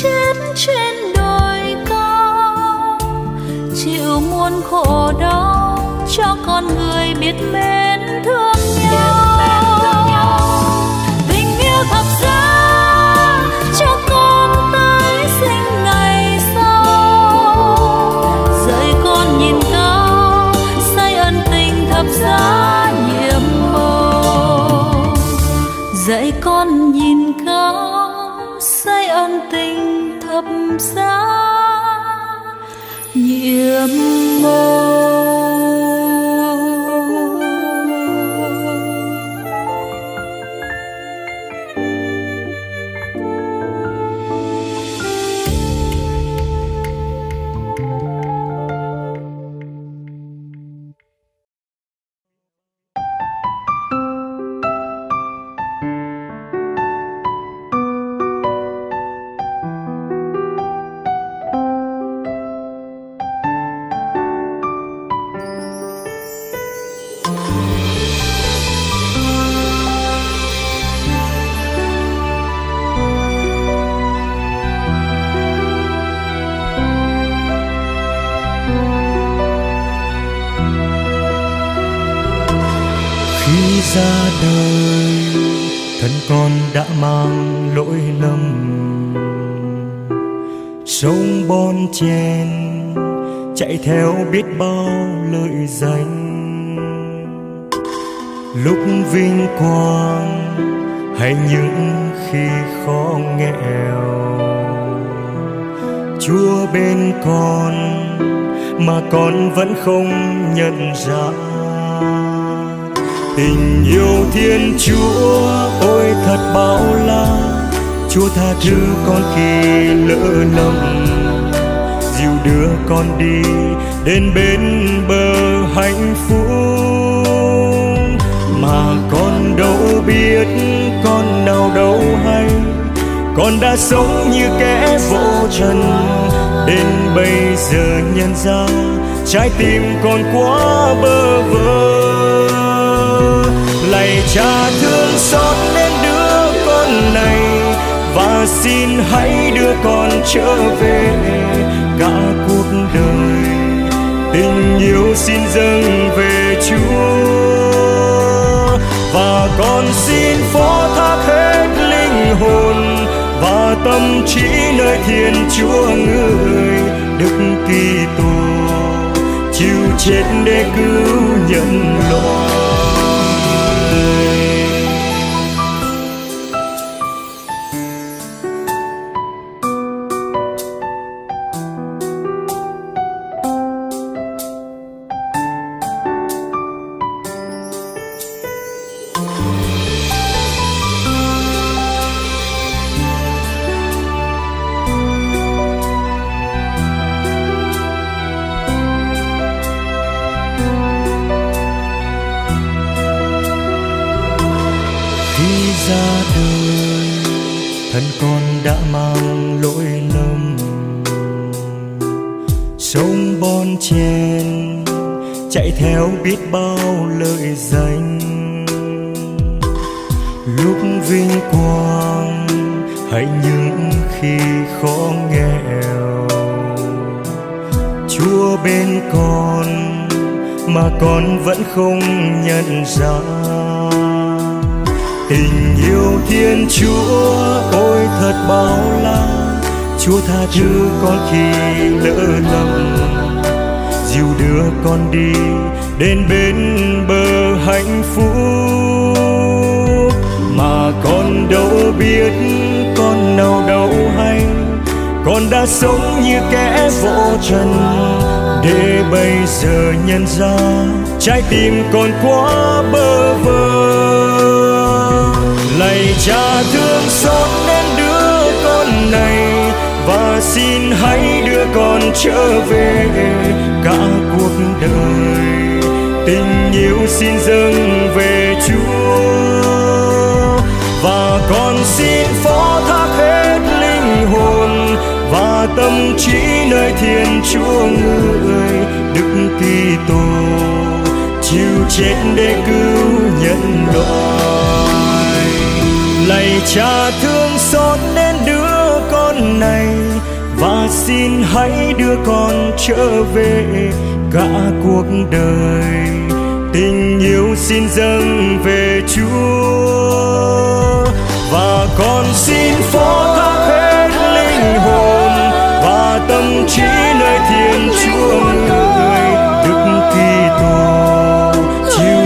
Chết trên đồi cao, chịu muôn khổ đau cho con người biết mến thương nhau. Tình yêu thật giá cho con tái sinh ngày sau, dạy con nhìn cao say ân tình thập giá nhiệm màu. Dạy con nhìn cao say ân tình thập giá nhiệm màu. Ra đời thân con đã mang lỗi lầm, sông Bon chen chạy theo biết bao lợi danh. Lúc vinh quang hay những khi khó nghèo, Chúa bên con mà con vẫn không nhận ra. Tình yêu Thiên Chúa ôi thật bao la, Chúa tha thứ con khi lỡ lầm, dìu đưa con đi đến bên bờ hạnh phúc. Mà con đâu biết con nào đâu hay, con đã sống như kẻ vô trần. Đến bây giờ nhận ra trái tim con quá bơ vơ. Lạy Cha thương xót đến đứa con này, và xin hãy đưa con trở về. Cả cuộc đời tình yêu xin dâng về Chúa, và con xin phó thác hết linh hồn và tâm trí nơi Thiên Chúa Người. Đức Kitô chịu chết để cứu nhân loại. Biết bao lợi danh, lúc vinh quang hay những khi khó nghèo, Chúa bên con mà con vẫn không nhận ra. Tình yêu Thiên Chúa ôi thật bao la, Chúa tha thứ con khi lỡ lầm, dìu đưa con đi đến bên bờ hạnh phúc. Mà con đâu biết con nào đâu hay, con đã sống như kẻ vô trần. Để bây giờ nhận ra trái tim con quá bơ vơ. Lạy Cha thương xót đến đứa con này, và xin hãy đưa con trở về. Cả cuộc đời tình yêu xin dâng về Chúa, và con xin phó thác hết linh hồn và tâm trí nơi Thiên Chúa Người. Đức Kitô chịu chết để cứu nhân loại. Lạy Cha thương xót đến đứa con này, và xin hãy đưa con trở về. Cả cuộc đời tình yêu xin dâng về Chúa, và con xin phó thác hết linh hồn và tâm trí nơi Thiên Chúa Người. Đức Kitô chịu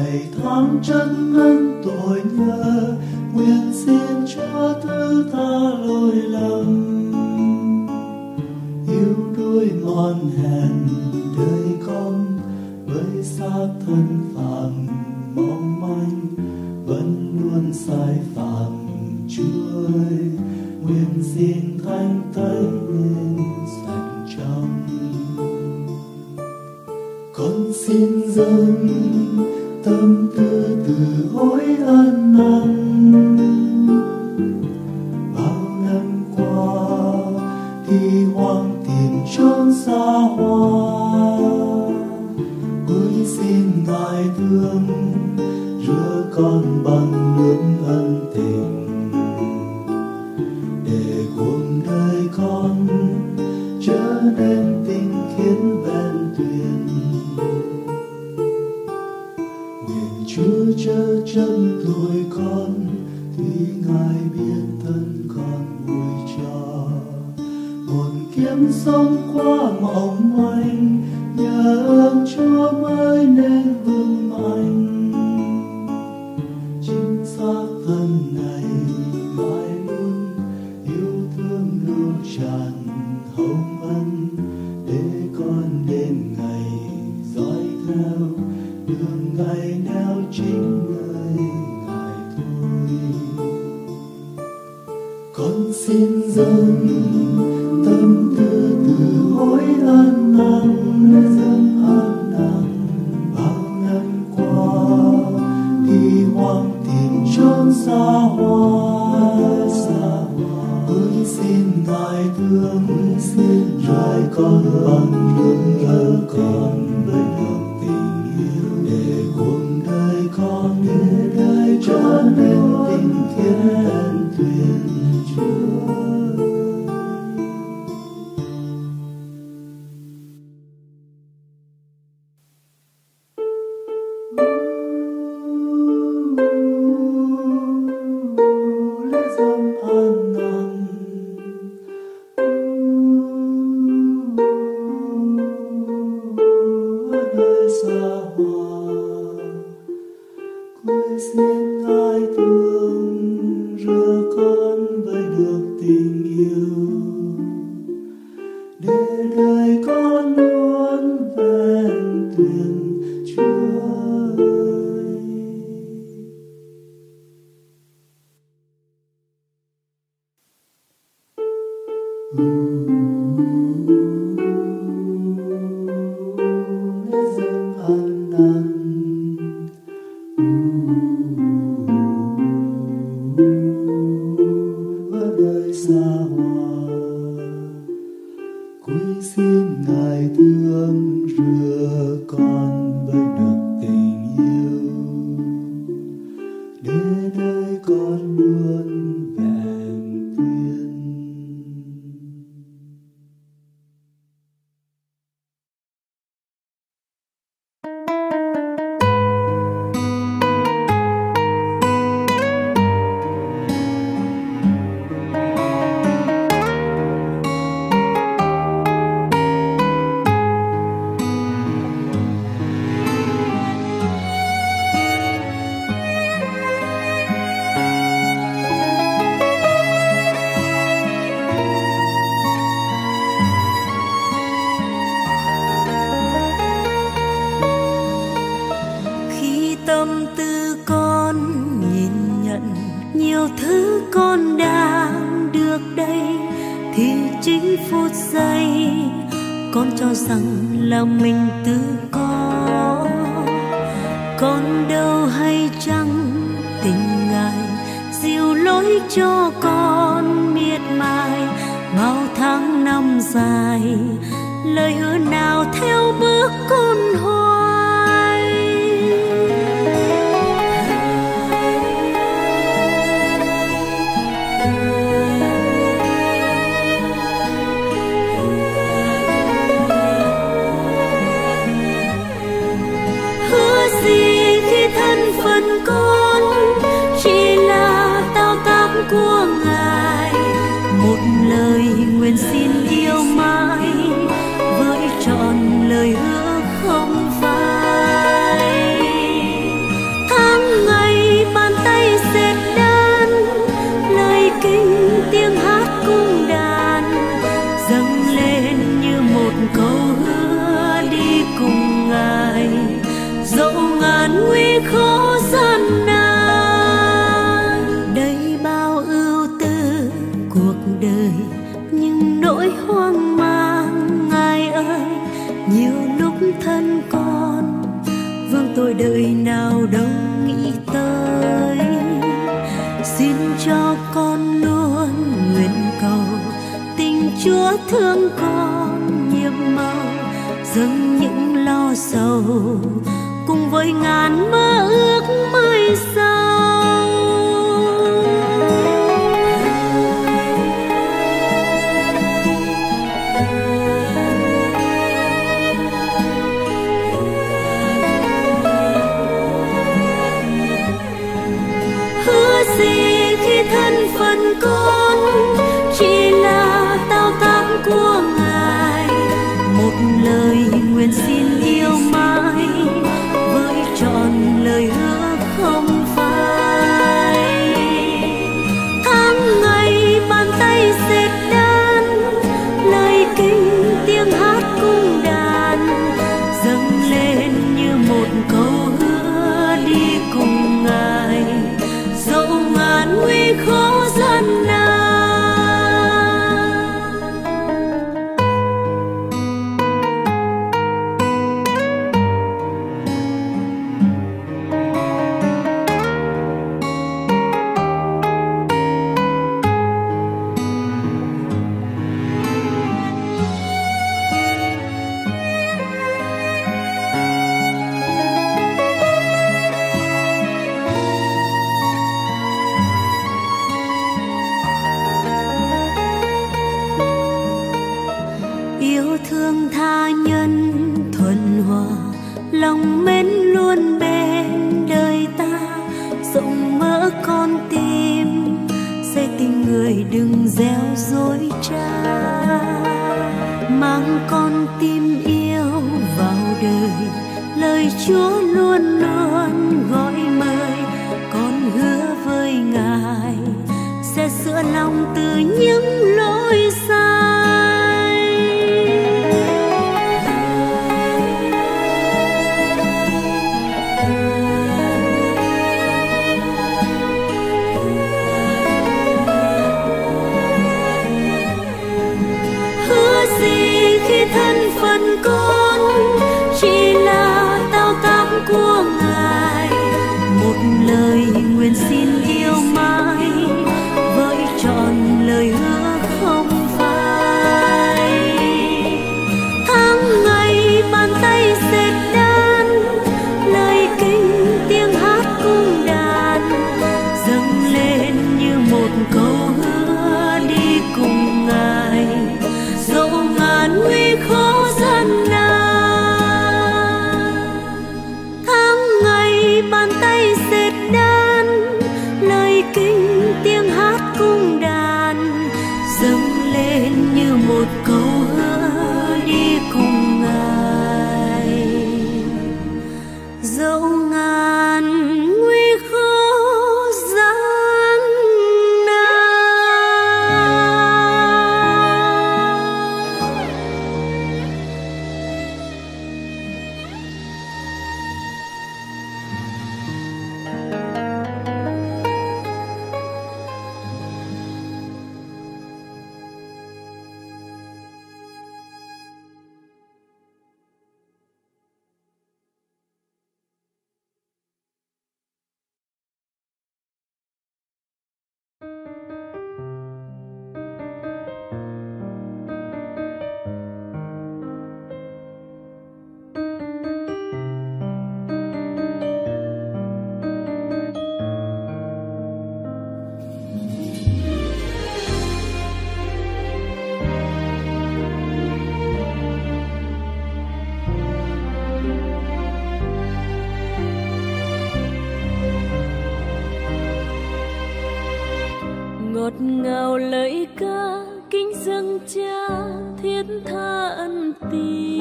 Thầy thắm chân ân tội nhớ, nguyện xin Chúa thứ tha lỗi lầm. Yêu đuối mòn hèn đời con, với xác thân phàm mong manh, vẫn luôn sai phạm Chúa ơi, nguyện xin Thánh Thánh nên sạch trong. Con xin dâng tâm tư từ hối ân năn, bao năm qua thì hoang tìm chốn xa hoa, cuối xin Ngài thương rửa con bằng nước ân tình, để cuộc đời con trở nên tinh khiết vẹn tuyền. Nguyện Chúa chớ chân tôi con, thì Ngài biết thân con vui cho. Một kiếp sống quá mỏng manh, nhờ ơn Chúa mới nên vững mạnh. Chính xác thân này Ngài luôn yêu thương lưu tràn hồng ân, để con đến ngày dõi theo đường Ngài neo chính nơi Ngài thôi. Con xin dâng tâm tư từ hối ăn năn, dâng ăn năn bao năm qua đi hoang tìm chốn xa hoa, hỡi xin Ngài thương xin rải con bằng nước nhớ con với lòng tình yêu, để cuộc đời con để đời trở nên tinh khiết an tuyền Chúa. Lời nguyện xin yêu mãi với trọn lời hứa. Chúa thương con nhiệm màu, dâng những lo sầu cùng với ngàn mơ ước mới sau. Hứa gì khi thân phận con chỉ là tao tác của Ngài, một lời nguyện xin yêu mãi với trọn lời hứa không phai. Tháng ngày bàn tay dệt đan, lời kinh tiếng hát cung đàn dâng lên như một câu hứa đi cùng Ngài dẫu ngàn nguy khó gian nan. Chúa luôn luôn gọi mời, con hứa với Ngài sẽ sửa lòng từ những lỗi sai. Hứa gì khi thân phận con chỉ là của Ngài, một lời nguyện xin yêu mãi với trọn lời hứa không phai. Tháng ngày bàn tay dệt đan, lời kinh tiếng hát cung đàn dâng lên như một câu hứa đi cùng Ngài dẫu ngàn nguy khó gian nan. Bàn tay dệt đan, lời kinh tiếng hát cung đàn dâng lên như một câu hứa đi cùng Ngài dẫu ngàn nguy khó gian nan. Ngọt ngào lời ca kính dâng Cha thiết tha ân tình,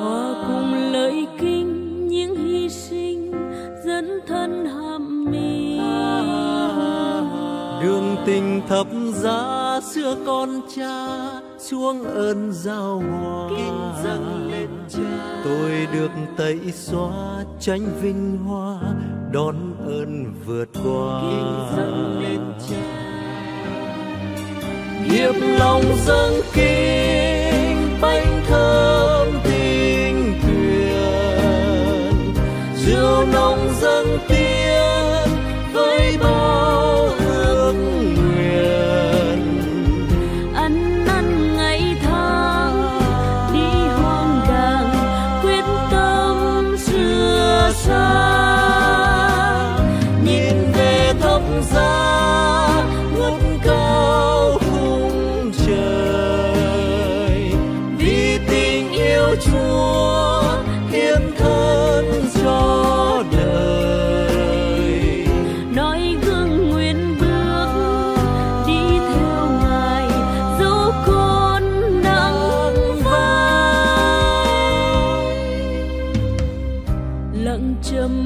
hòa cùng lời kinh những hy sinh dẫn thân hàm mình. Đường tình thập giá xưa con Cha xuống ơn giao hòa, kính dâng lên Cha tôi được tẩy xóa tranh vinh hoa đón ơn vượt qua. Kính dâng lên Cha hiệp lòng dâng kính bánh thơm tình thuyền, rượu nồng dâng tiếng với bao ước nguyện. Ăn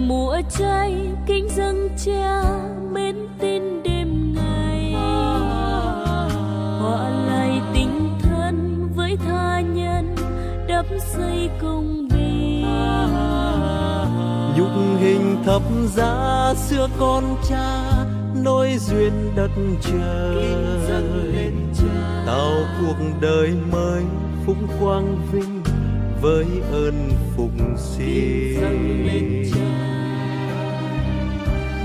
mùa cháy kính dâng cha mến tin đêm ngày, họ lại tình thân với tha nhân đắp xây công bình. Nhục hình thập giá xưa con cha nối duyên đất trời, tạo cuộc đời mới phúng quang vinh với ơn phụng sinh.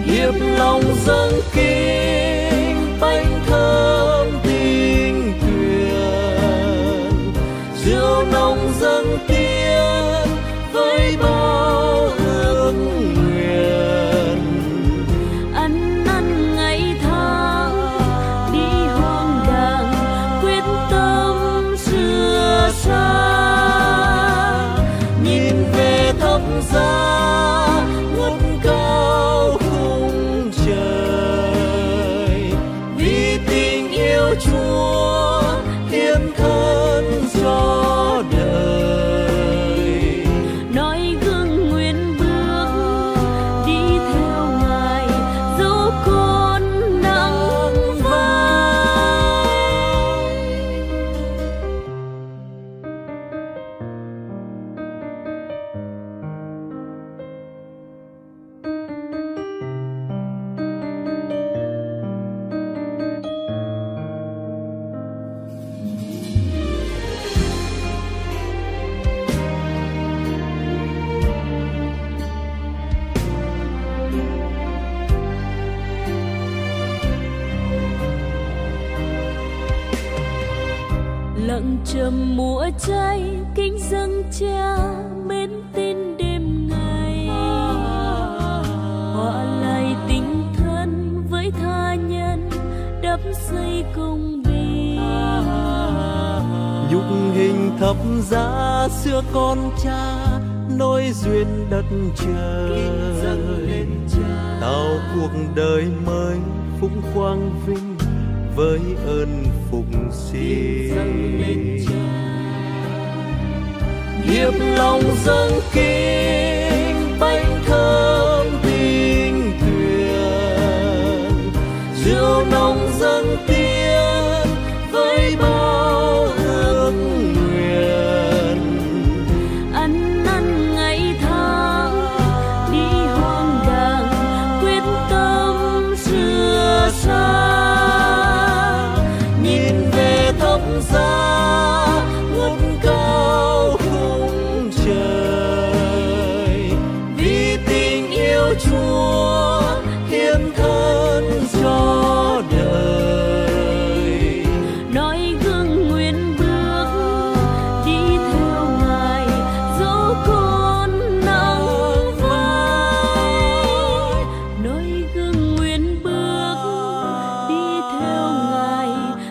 Hiệp lòng dâng kính bánh thơm tình tuyền, rượu nồng dâng tiếng với bao ước nguyện. Ăn năn ngày tháng đi hoang đàng, quyết tâm sửa sai. Lặng trầm mùa cháy kính dâng cha mến tin đêm ngày, họ lại tình thân với tha nhân đắp xây công bình. Nhục hình thập giá xưa con cha nối duyên đất trời, tạo cuộc đời mới phúng quang vinh với ơn phụng sinh. Hiệp lòng dâng kính bánh thơm tình tuyền, rượu nồng dâng tiếng với bao ước nguyện. Ăn năn ngày tháng đi hoang đàng, quyết tâm sửa sai. Chúa hiến thân cho đời, nói gương nguyện bước đi theo Ngài, dẫu con nắng vai. Nói gương nguyện bước đi theo Ngài,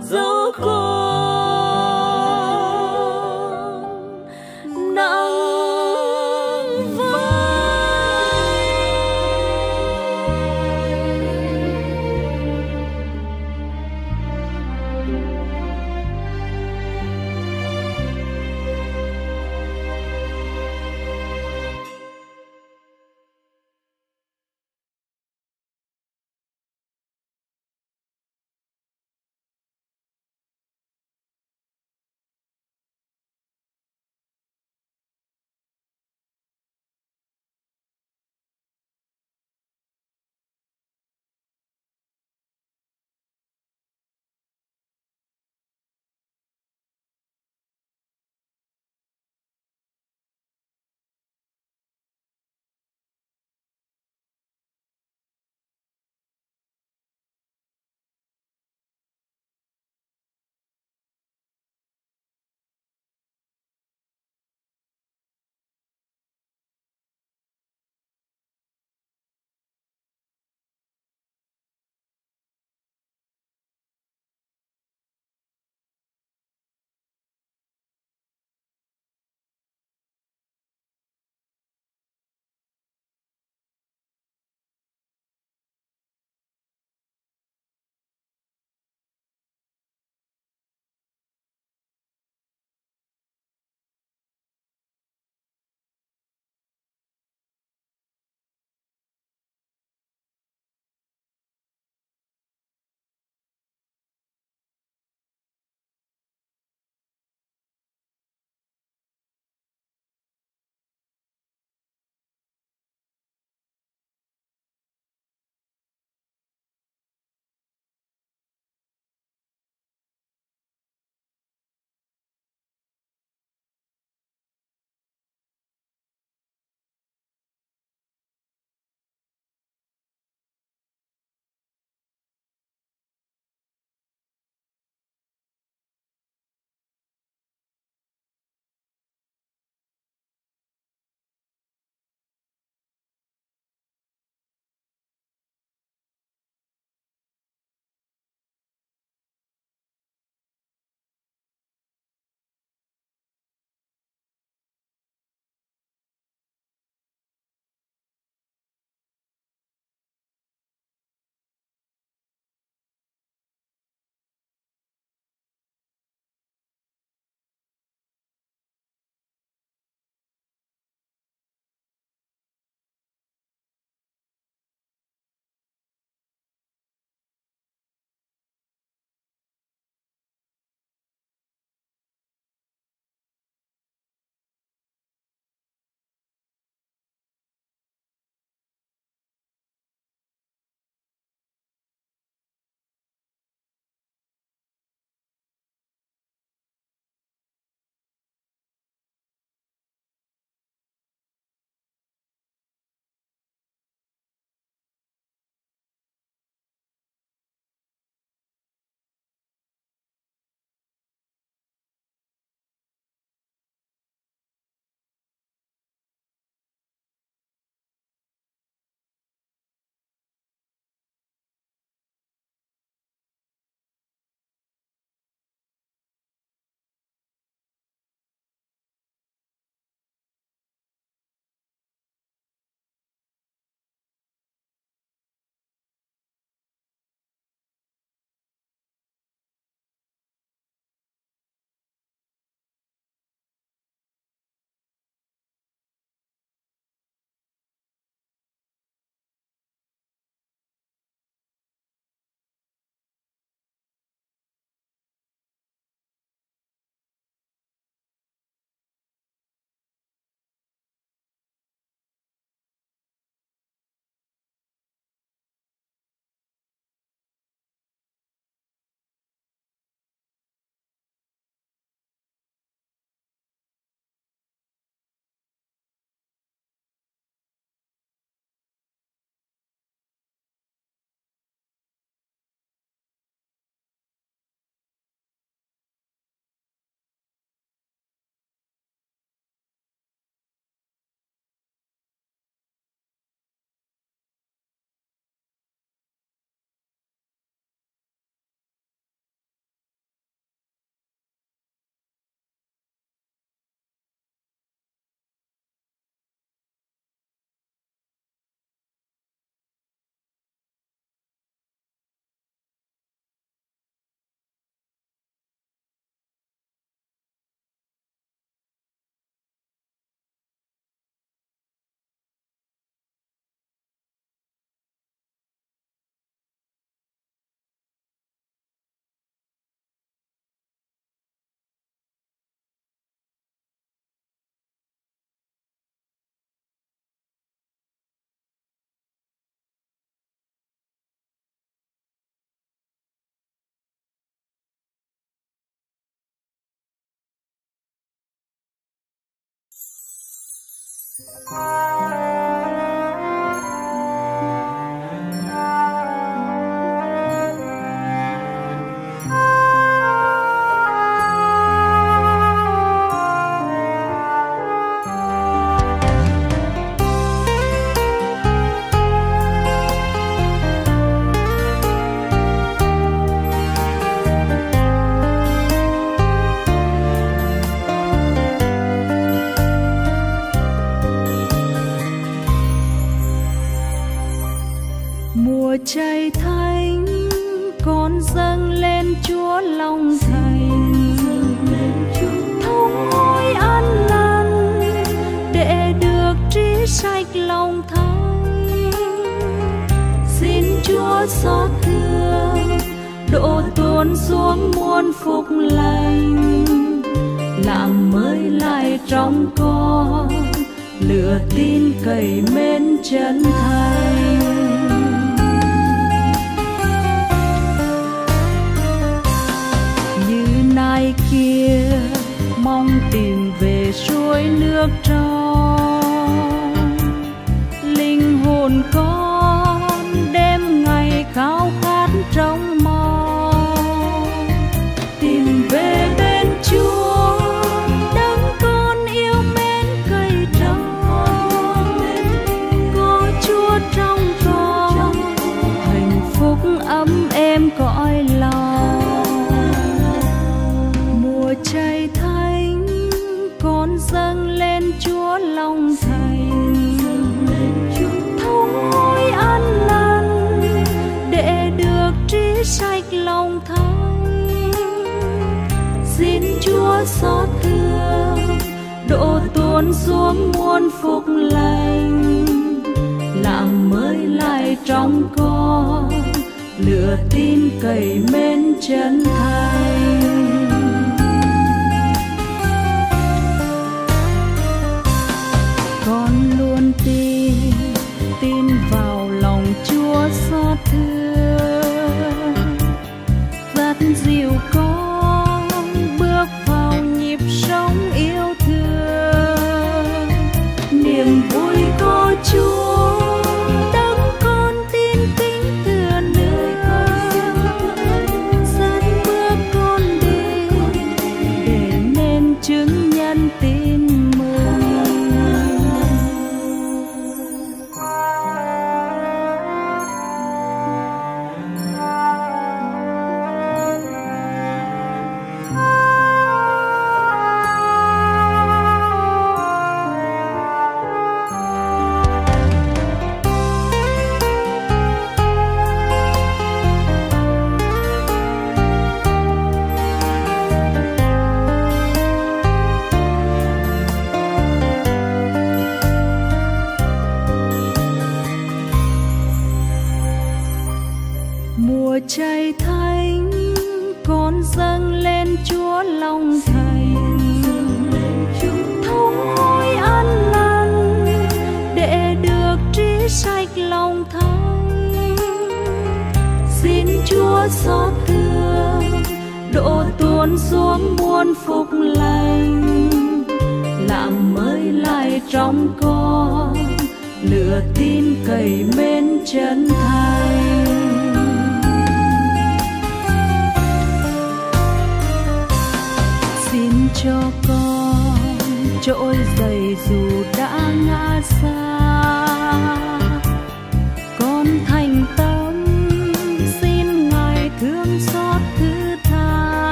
dẫu con nắng. Thank you.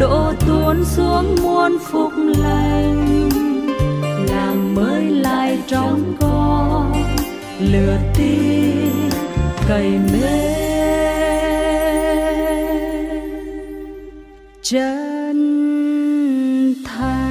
đổ tuôn xuống muôn phúc lành, làm mới lại trong con lửa tin cày mến chân thành.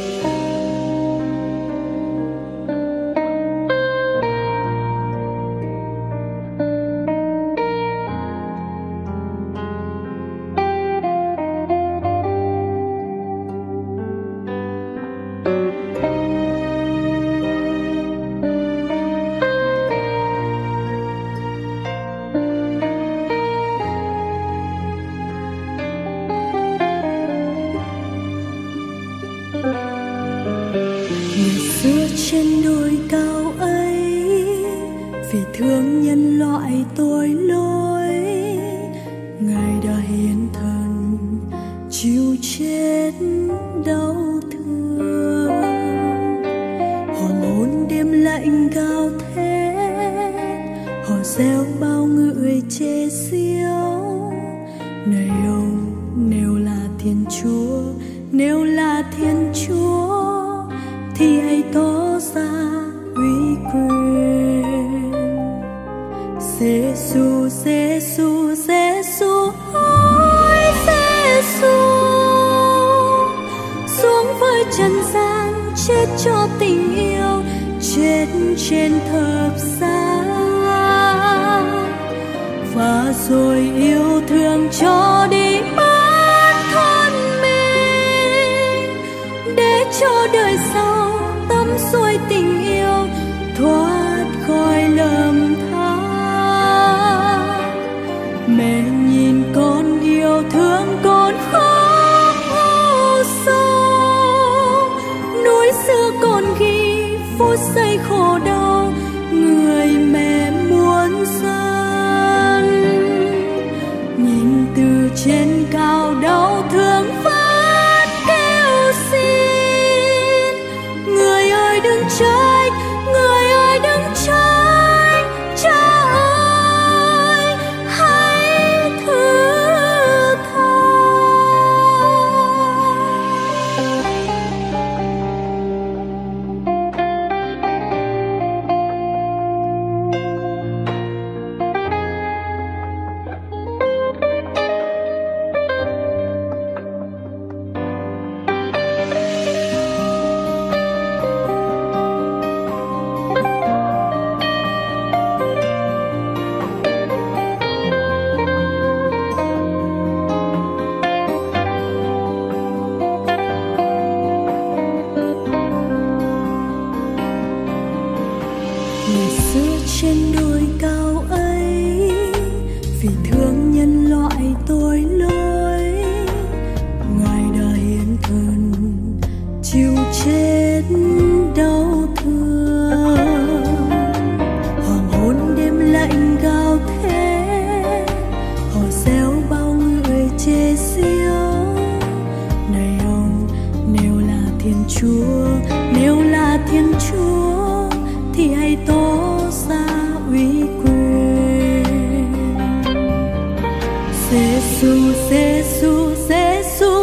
Giê-xu, Giê-xu, Giê-xu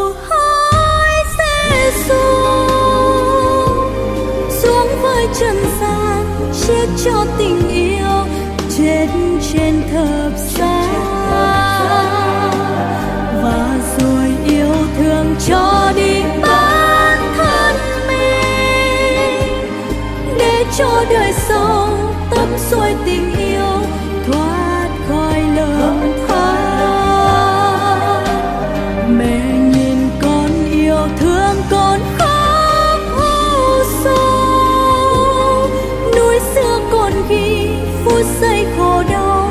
hỡi Giê-xu, chết cho tình yêu, chết trên thập giá, và rồi yêu thương cho đi bản thân mình để cho đời sống tắm xuôi tình yêu, thoát khỏi lầm than. Mẹ nhìn con yêu thương con khóc u sầu, núi xưa còn ghi phút giây khổ đau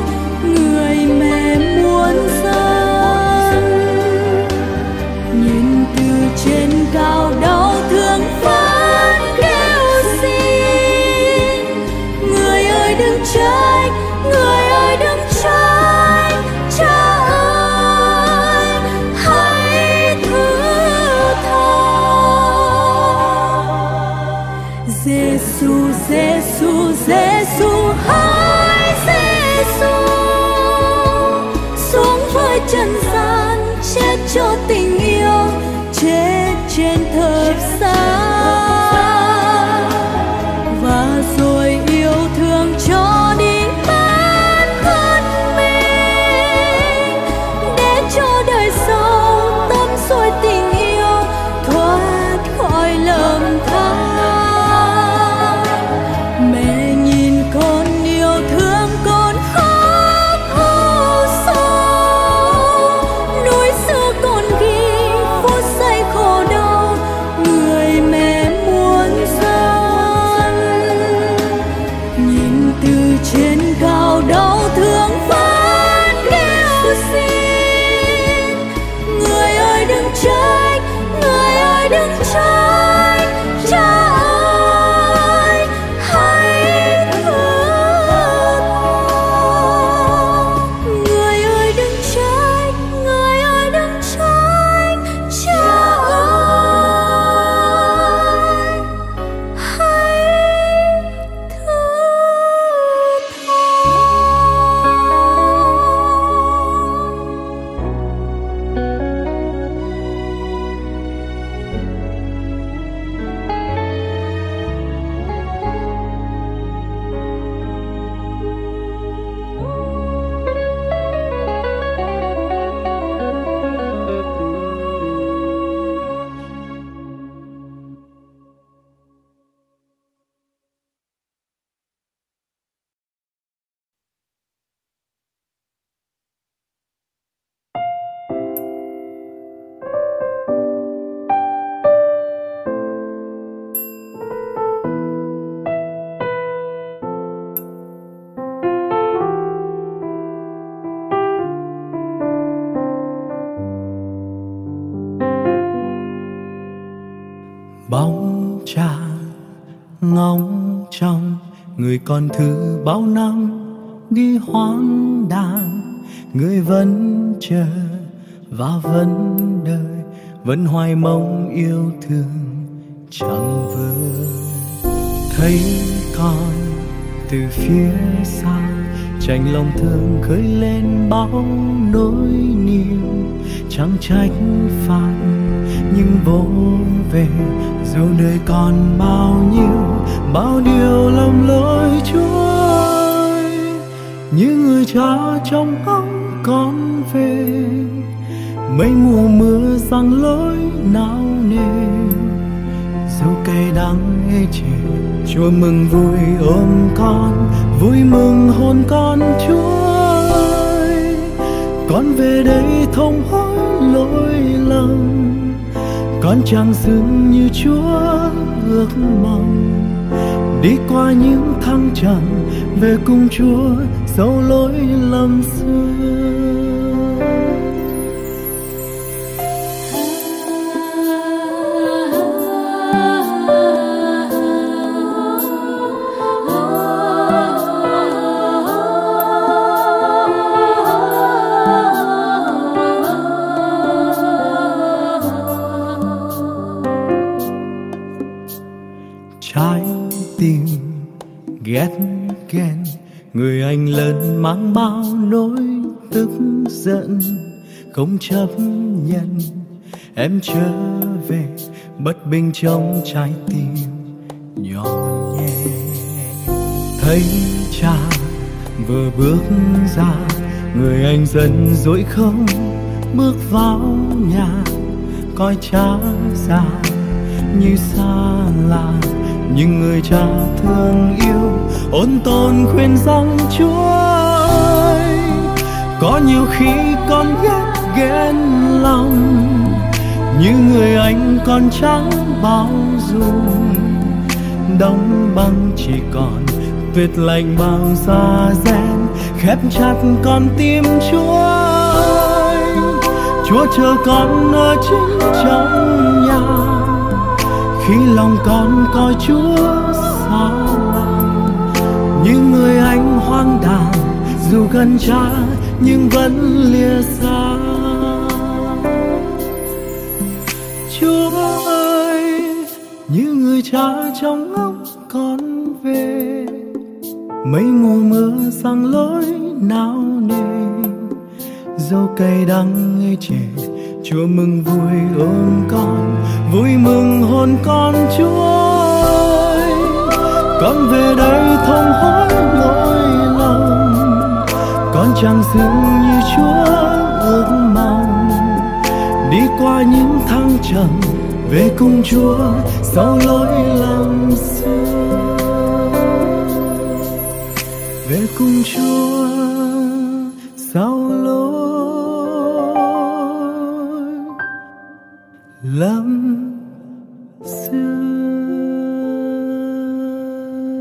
người mẹ muốn dâng. Nhìn từ trên cao đau thương vẫn kêu xin, người ơi đừng trách, người ơi đừng trách, cha ơi hãy thứ tha. Giêsu, Giêsu, Giêsu hãy, Giêsu xuống với trần gian, chết cho tình yêu, chết trên thập giá, và rồi yêu thương cho đi bản thân mình để cho đời sau tắm xuôi tình yêu, thoát khỏi lầm than. Mẹ nhìn con yêu thương con khóc u sầu, núi xưa còn ghi phút giây khổ đau người mẹ muốn dâng. Nhìn từ trên cao đau thương vẫn kêu xin, người ơi đừng trách, người ơi đừng trách, cha ơi hãy thứ tha. Người ơi đừng trách, người ơi đừng trách, cha ơi hãy thứ tha. Bóng tràn ngóng trong người còn thứ bao năm đi hoang đàn, người vẫn chờ và vẫn đợi, vẫn hoài mong yêu thương chẳng vơi. Thấy con từ phía xa chạnh lòng thương khơi lên bao nỗi niềm, chẳng trách phạt nhưng vô về, dù đời còn bao nhiêu bao điều lầm lỗi Chúa ơi. Như người cha trong ông con về, mấy mùa mưa giăng lối nao nề, dấu cay đắng ê chề, Chúa mừng vui ôm con, vui mừng hôn con Chúa ơi. Con về đây thông hối lỗi lầm, con chẳng xứng như Chúa ước mong, đi qua những thăng trầm về cùng Chúa dẫu lỗi lầm xưa. Người anh lớn mang bao nỗi tức giận, không chấp nhận em trở về, bất bình trong trái tim nhỏ nhẹ. thấy cha vừa bước ra, người anh dần dỗi không bước vào nhà, coi cha già như xa lạ. Nhưng người cha thương yêu ôn tồn khuyên rằng Chúa ơi, có nhiều khi con ghét ghen lòng, như người anh con chẳng bao dung, đóng băng chỉ còn tuyết lạnh bao da rén, khép chặt con tim Chúa ơi. Chúa chờ con ở chính trong nhà, khi lòng con coi Chúa xa lòng, như người anh hoang đàn, dù gần cha nhưng vẫn lìa xa. Chúa ơi, như người cha trong ngóng con về, mấy mùa mưa sang lối nào nề, dâu cay đắng nghe trẻ. Chúa mừng vui ôm con, vui mừng hôn con Chúa ơi. Con về đây thông hối nỗi lòng, con chẳng dường như Chúa ước mong, đi qua những thăng trầm về cùng Chúa sau lối lầm xưa, về cùng Chúa sau lối lắm xưa.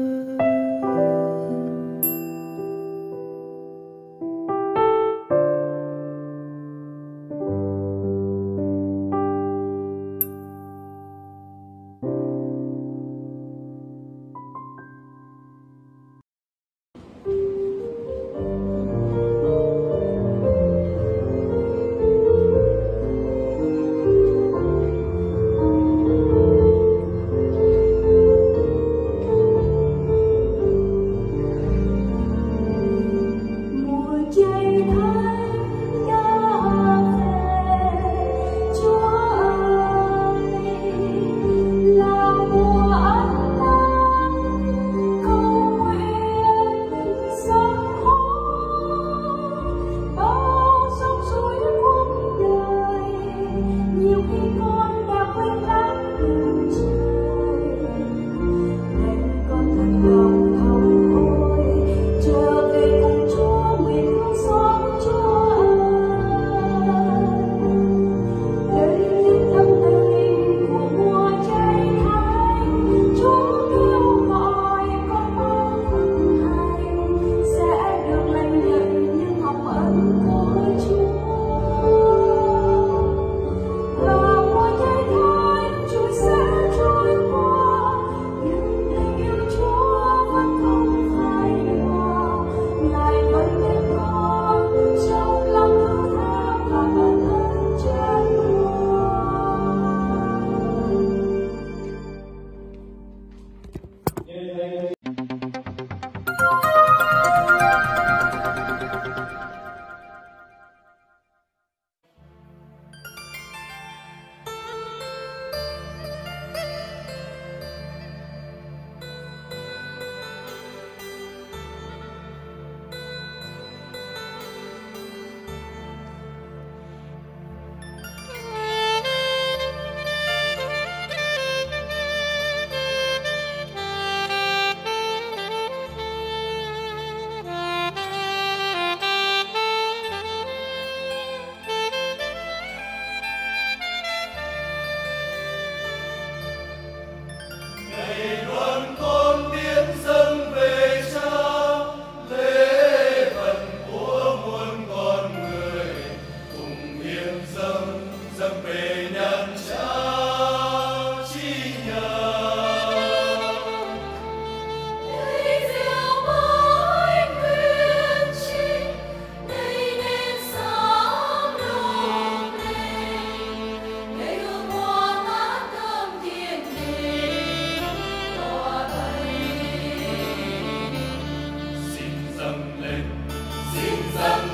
Hãy subscribe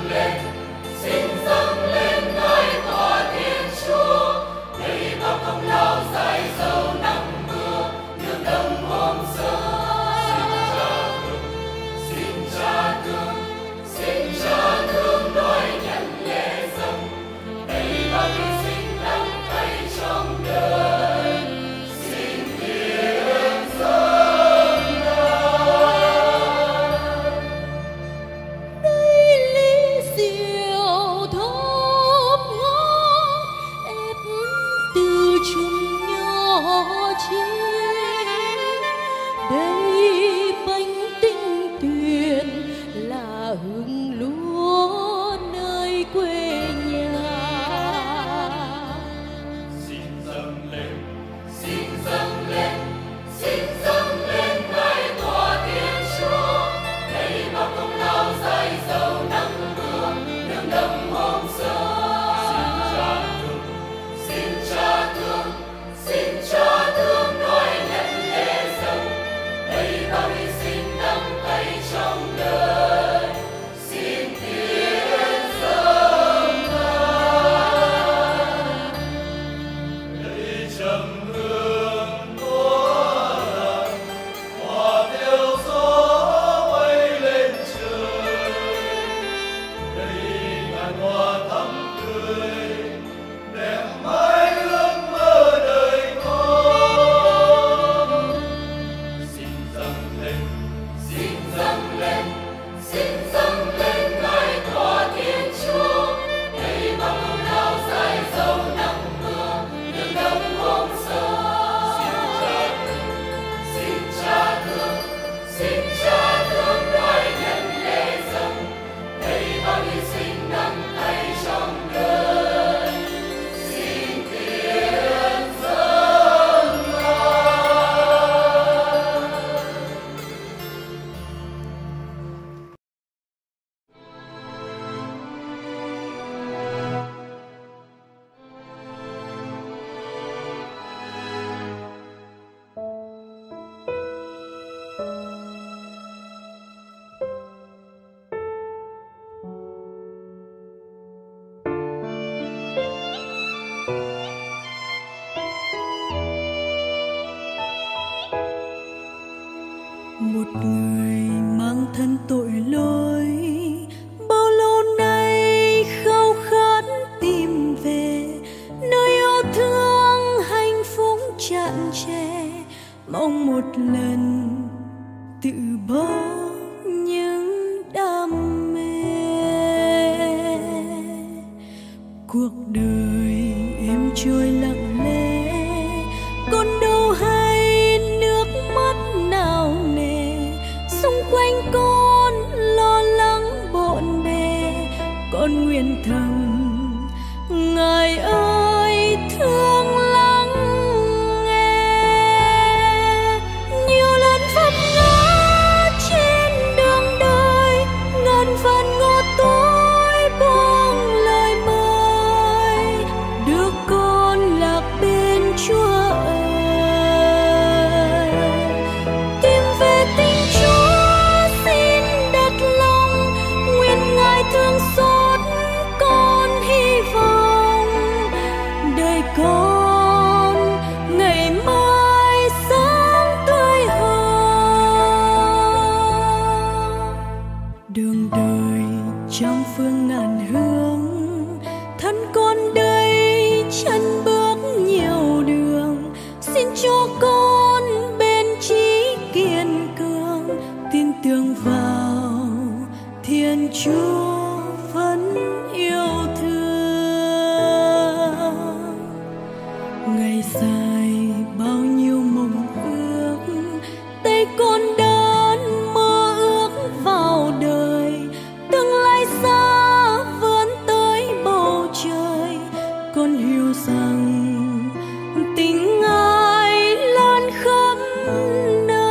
thân tội lỗi, bao lâu nay khao khát tìm về nơi yêu thương hạnh phúc tràn trề, mong một lần tự bỏ những đam mê. Cuộc đời em trôi lặng lẽ, còn đâu hay nước mắt nào nề, xung quanh con lo lắng bộn bề, con nguyện thầm ngài ơi thương lắng nghe. Nhiều lần vấp ngã trên đường đời, ngàn vạn ngõ tối buông lời mời, đưa con lạc bên Chúa ơi. Tìm về tình Chúa xin đặt lòng, nguyện ngài thương xót con hy vọng, đời con ngày mai sáng tươi hơn. Đường đời trong phương ngàn hướng, thân con đây chân bước nhiều đường, xin cho con bên trí kiên cường, tin tưởng vào Thiên Chúa vẫn yêu thương. Ngày dài bao nhiêu mộng ước, tay con đơn mơ ước vào đời, tương lai xa vươn tới bầu trời, con hiểu rằng tình ngài lan khắp nơi.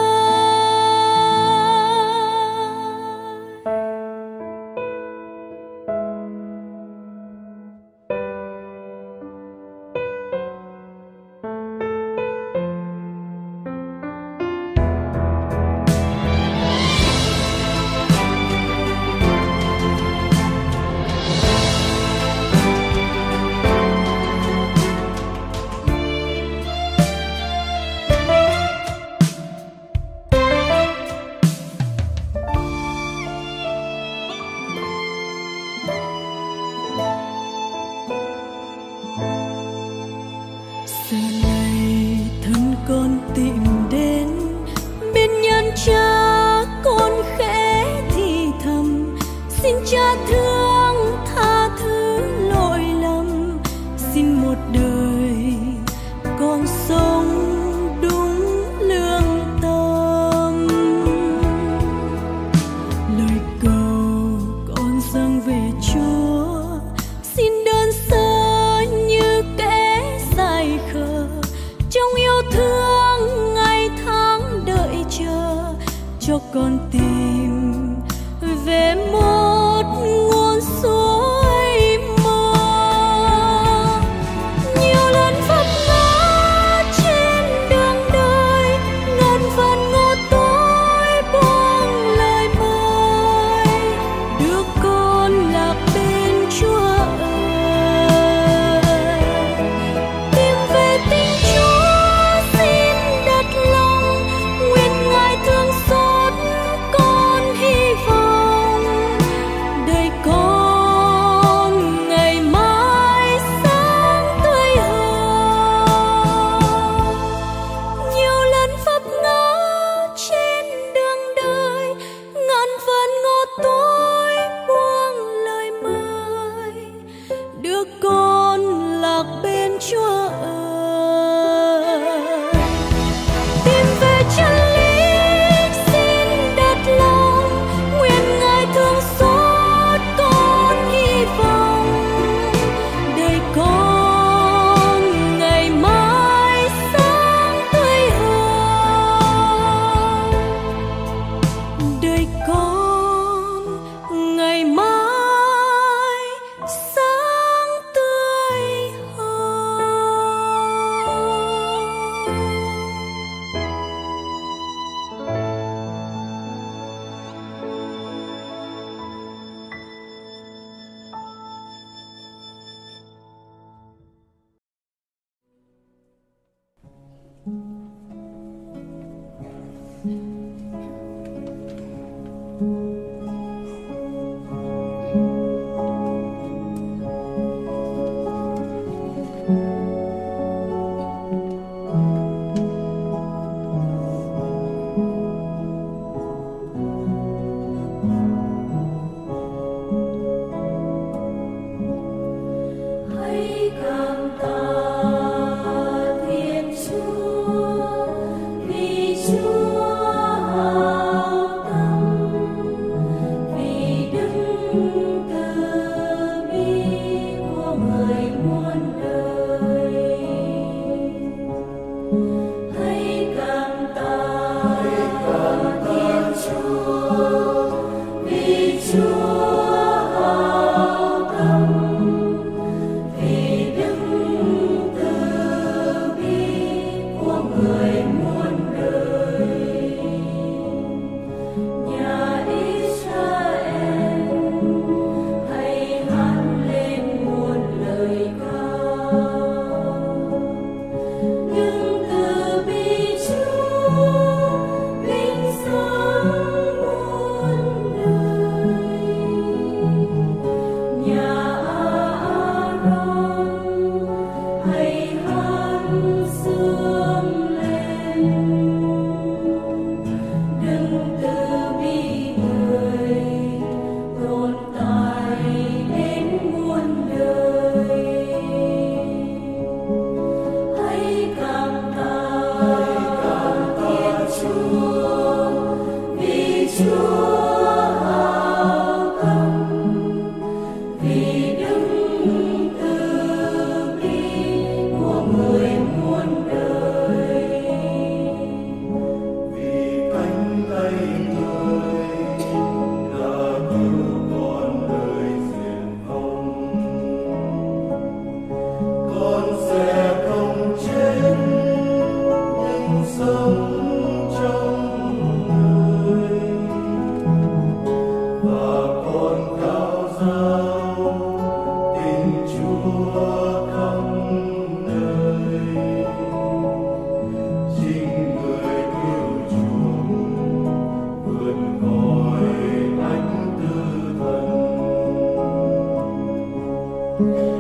Thank you.